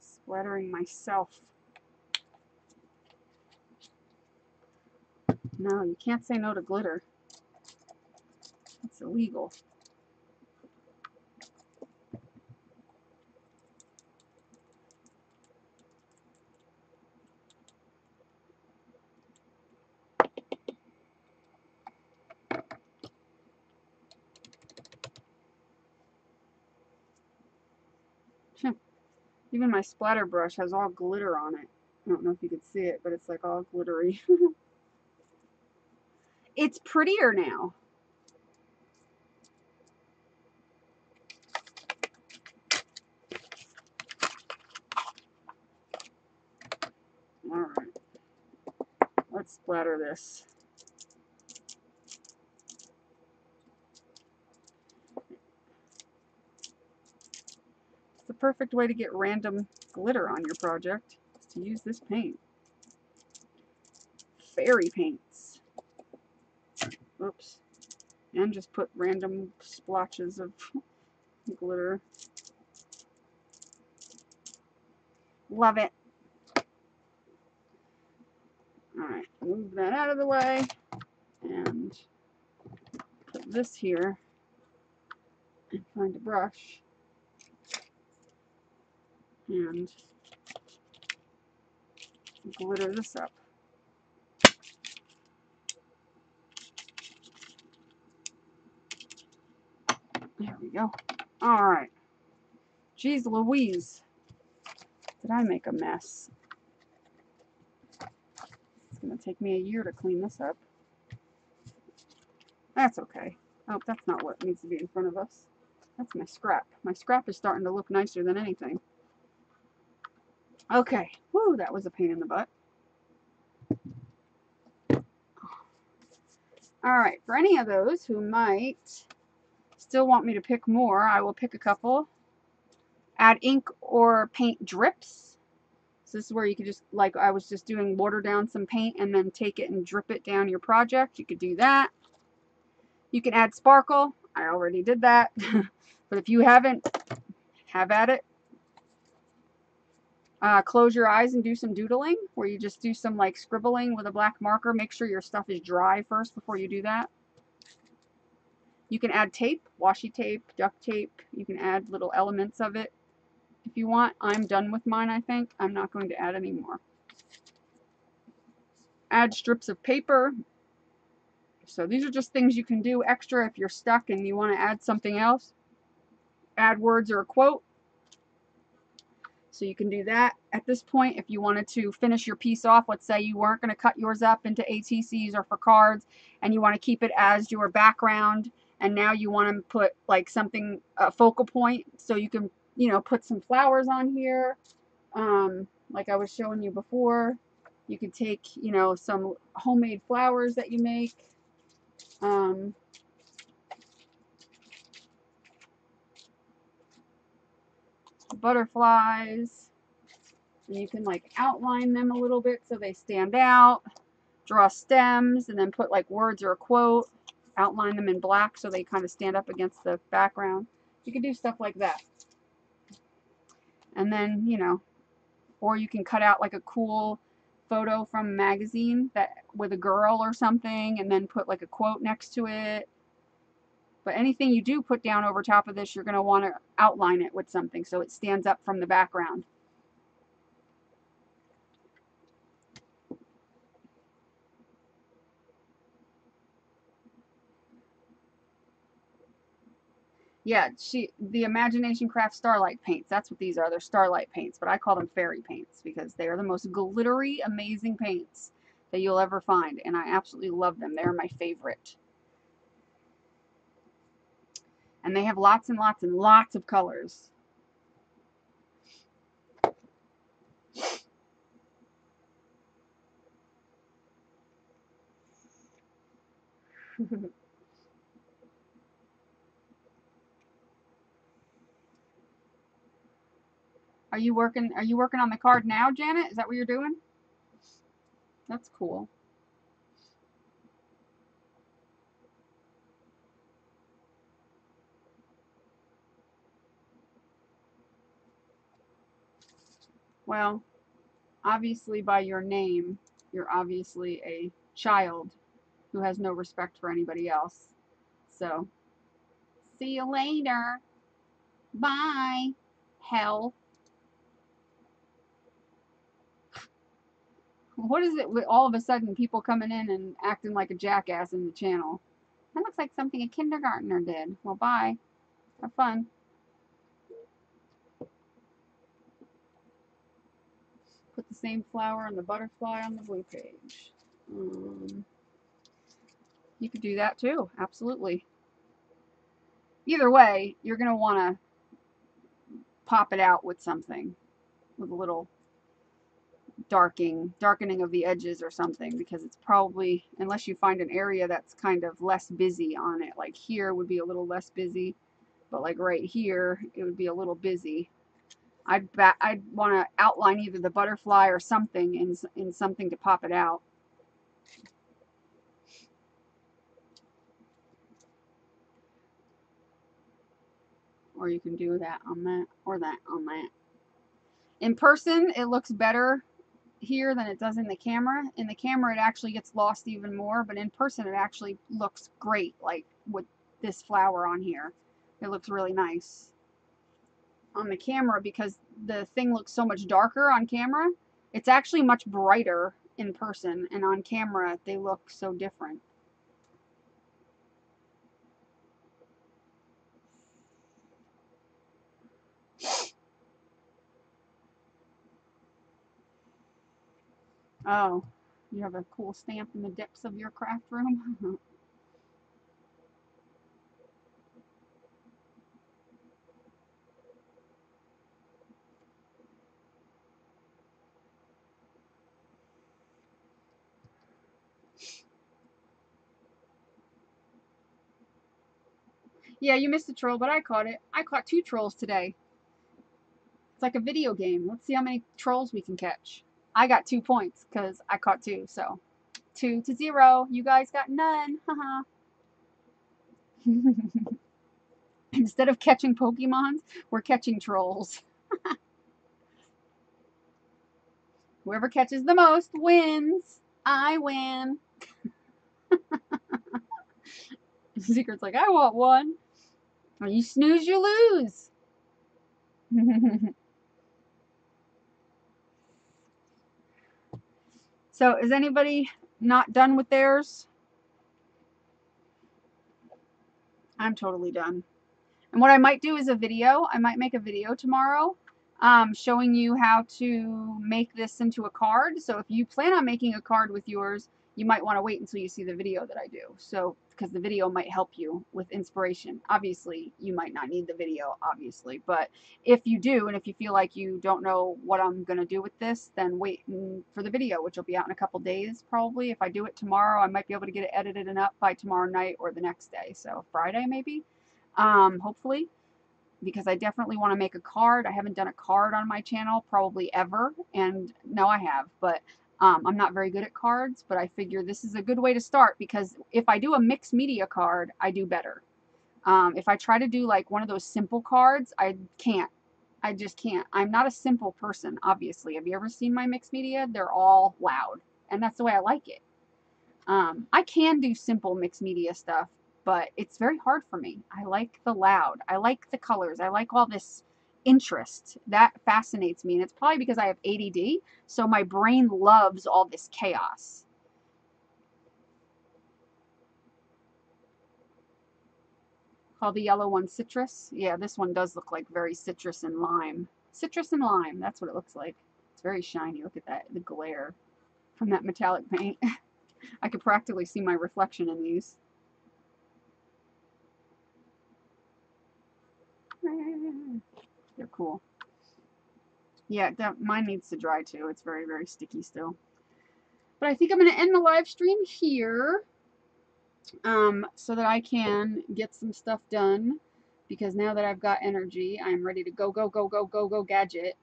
Splattering myself. No, you can't say no to glitter. It's illegal. Even my splatter brush has all glitter on it. I don't know if you can see it, but it's like all glittery. It's prettier now. All right. Let's splatter this. Perfect way to get random glitter on your project is to use this paint. Fairy paints. Oops. And just put random splotches of glitter. Love it. Alright, move that out of the way and put this here and find a brush. And glitter this up. There we go. All right. Geez Louise. Did I make a mess? It's going to take me a year to clean this up. That's okay. Oh, that's not what needs to be in front of us. That's my scrap. My scrap is starting to look nicer than anything. Okay. Woo, that was a pain in the butt. Alright, for any of those who might still want me to pick more, I will pick a couple. Add ink or paint drips. So this is where you could just, like I was just doing, water down some paint and then take it and drip it down your project. You could do that. You can add sparkle. I already did that. But if you haven't, have at it. Close your eyes and do some doodling, where you just do some like scribbling with a black marker. Make sure your stuff is dry first before you do that. You can add tape, washi tape, duct tape. You can add little elements of it if you want. I'm done with mine, I think. I'm not going to add any more. Add strips of paper. So these are just things you can do extra if you're stuck and you want to add something else. Add words or a quote. So you can do that at this point if you wanted to finish your piece off. Let's say you weren't going to cut yours up into ATCs or for cards and you want to keep it as your background, and now you want to put like something, a focal point, so you can, you know, put some flowers on here. Like I was showing you before, you could take, you know, some homemade flowers that you make. Butterflies, and you can like outline them a little bit so they stand out. Draw stems and then put like words or a quote, outline them in black so they kind of stand up against the background. You can do stuff like that, and then, you know, or you can cut out like a cool photo from a magazine that with a girl or something and then put like a quote next to it. But anything you do put down over top of this, you're going to want to outline it with something so it stands up from the background. Yeah, the Imagination Craft Starlight Paints, that's what these are. They're starlight paints, but I call them fairy paints because they are the most glittery, amazing paints that you'll ever find, and I absolutely love them. They're my favorite. And they have lots and lots and lots of colors. Are you working on the card now, Janet? Is that what you're doing? That's cool. Well, obviously by your name, you're obviously a child who has no respect for anybody else. So, see you later. Bye, hell. What is it with all of a sudden people coming in and acting like a jackass in the channel? That looks like something a kindergartner did. Well, bye. Have fun. Put the same flower and the butterfly on the blue page. You could do that too, absolutely. Either way, you're going to want to pop it out with something, with a little darkening of the edges or something, because it's probably, unless you find an area that's kind of less busy on it, like here would be a little less busy, but like right here, it would be a little busy. I'd want to outline either the butterfly or something in something to pop it out. Or you can do that on that, or that on that. In person, it looks better here than it does in the camera. In the camera, it actually gets lost even more, but in person, it actually looks great, like with this flower on here. It looks really nice on the camera because the thing looks so much darker on camera. It's actually much brighter in person, and on camera they look so different. Oh, You have a cool stamp in the depths of your craft room. Yeah, you missed the troll, but I caught it. I caught 2 trolls today. It's like a video game. Let's see how many trolls we can catch. I got 2 points because I caught 2, so 2-0. You guys got none. Haha. Instead of catching Pokemons, we're catching trolls. Whoever catches the most wins. I win. Secret's like, I want one. When you snooze, you lose. So, is anybody not done with theirs? I'm totally done. And what I might do is a video. I might make a video tomorrow showing you how to make this into a card. So, if you plan on making a card with yours, you might want to wait until you see the video that I do. So, because the video might help you with inspiration. Obviously, you might not need the video, obviously. But if you do, and if you feel like you don't know what I'm going to do with this, then wait for the video, which will be out in a couple days, probably. If I do it tomorrow, I might be able to get it edited and up by tomorrow night or the next day. So, Friday, maybe. Hopefully. Because I definitely want to make a card. I haven't done a card on my channel, probably ever. And, no, I have. But... I'm not very good at cards, but I figure this is a good way to start because if I do a mixed media card, I do better. If I try to do like one of those simple cards, I can't. I just can't. I'm not a simple person, obviously. Have you ever seen my mixed media? They're all loud, and that's the way I like it. I can do simple mixed media stuff, but it's very hard for me. I like the loud. I like the colors. I like all this interest that fascinates me, and it's probably because I have ADD, so my brain loves all this chaos. Call the yellow one citrus. Yeah, this one does look like very citrus and lime. Citrus and lime, that's what it looks like. It's very shiny. Look at that, the glare from that metallic paint. I could practically see my reflection in these. They're cool. Yeah, mine needs to dry too. It's very, very sticky still. But I think I'm going to end the live stream here so that I can get some stuff done, because now that I've got energy, I'm ready to go, go, go, go, go, go gadget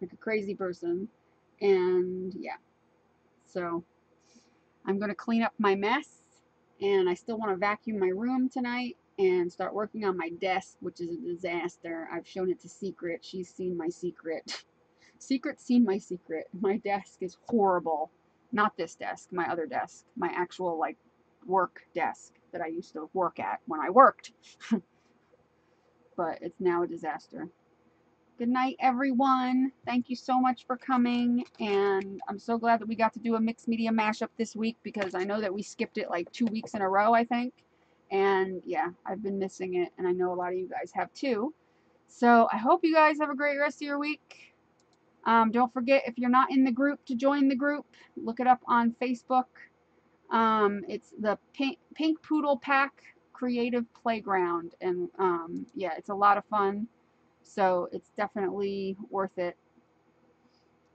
like a crazy person. And yeah, so I'm going to clean up my mess, and I still want to vacuum my room tonight and start working on my desk, which is a disaster. I've shown it to Secret. She's seen my secret. Secret's seen my secret. My desk is horrible. Not this desk, my other desk. My actual, like, work desk that I used to work at when I worked. But it's now a disaster. Good night, everyone. Thank you so much for coming. And I'm so glad that we got to do a mixed media mashup this week, because I know that we skipped it like 2 weeks in a row, I think. And yeah, I've been missing it, and I know a lot of you guys have too. So I hope you guys have a great rest of your week. Don't forget, if you're not in the group, to join the group. Look it up on Facebook. It's the Pink Poodle Pack Creative Playground, and yeah, it's a lot of fun. So it's definitely worth it.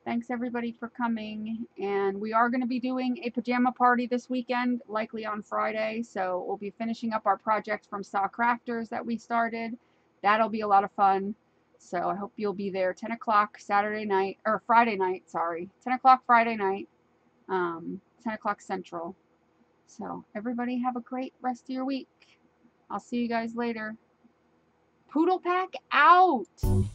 Thanks everybody for coming, and we are going to be doing a pajama party this weekend, likely on Friday, so we'll be finishing up our project from Sock Rafters that we started. That'll be a lot of fun, so I hope you'll be there. 10 o'clock Saturday night, or Friday night, sorry, 10 o'clock Friday night, 10 o'clock Central. So everybody have a great rest of your week. I'll see you guys later. Poodle Pack out!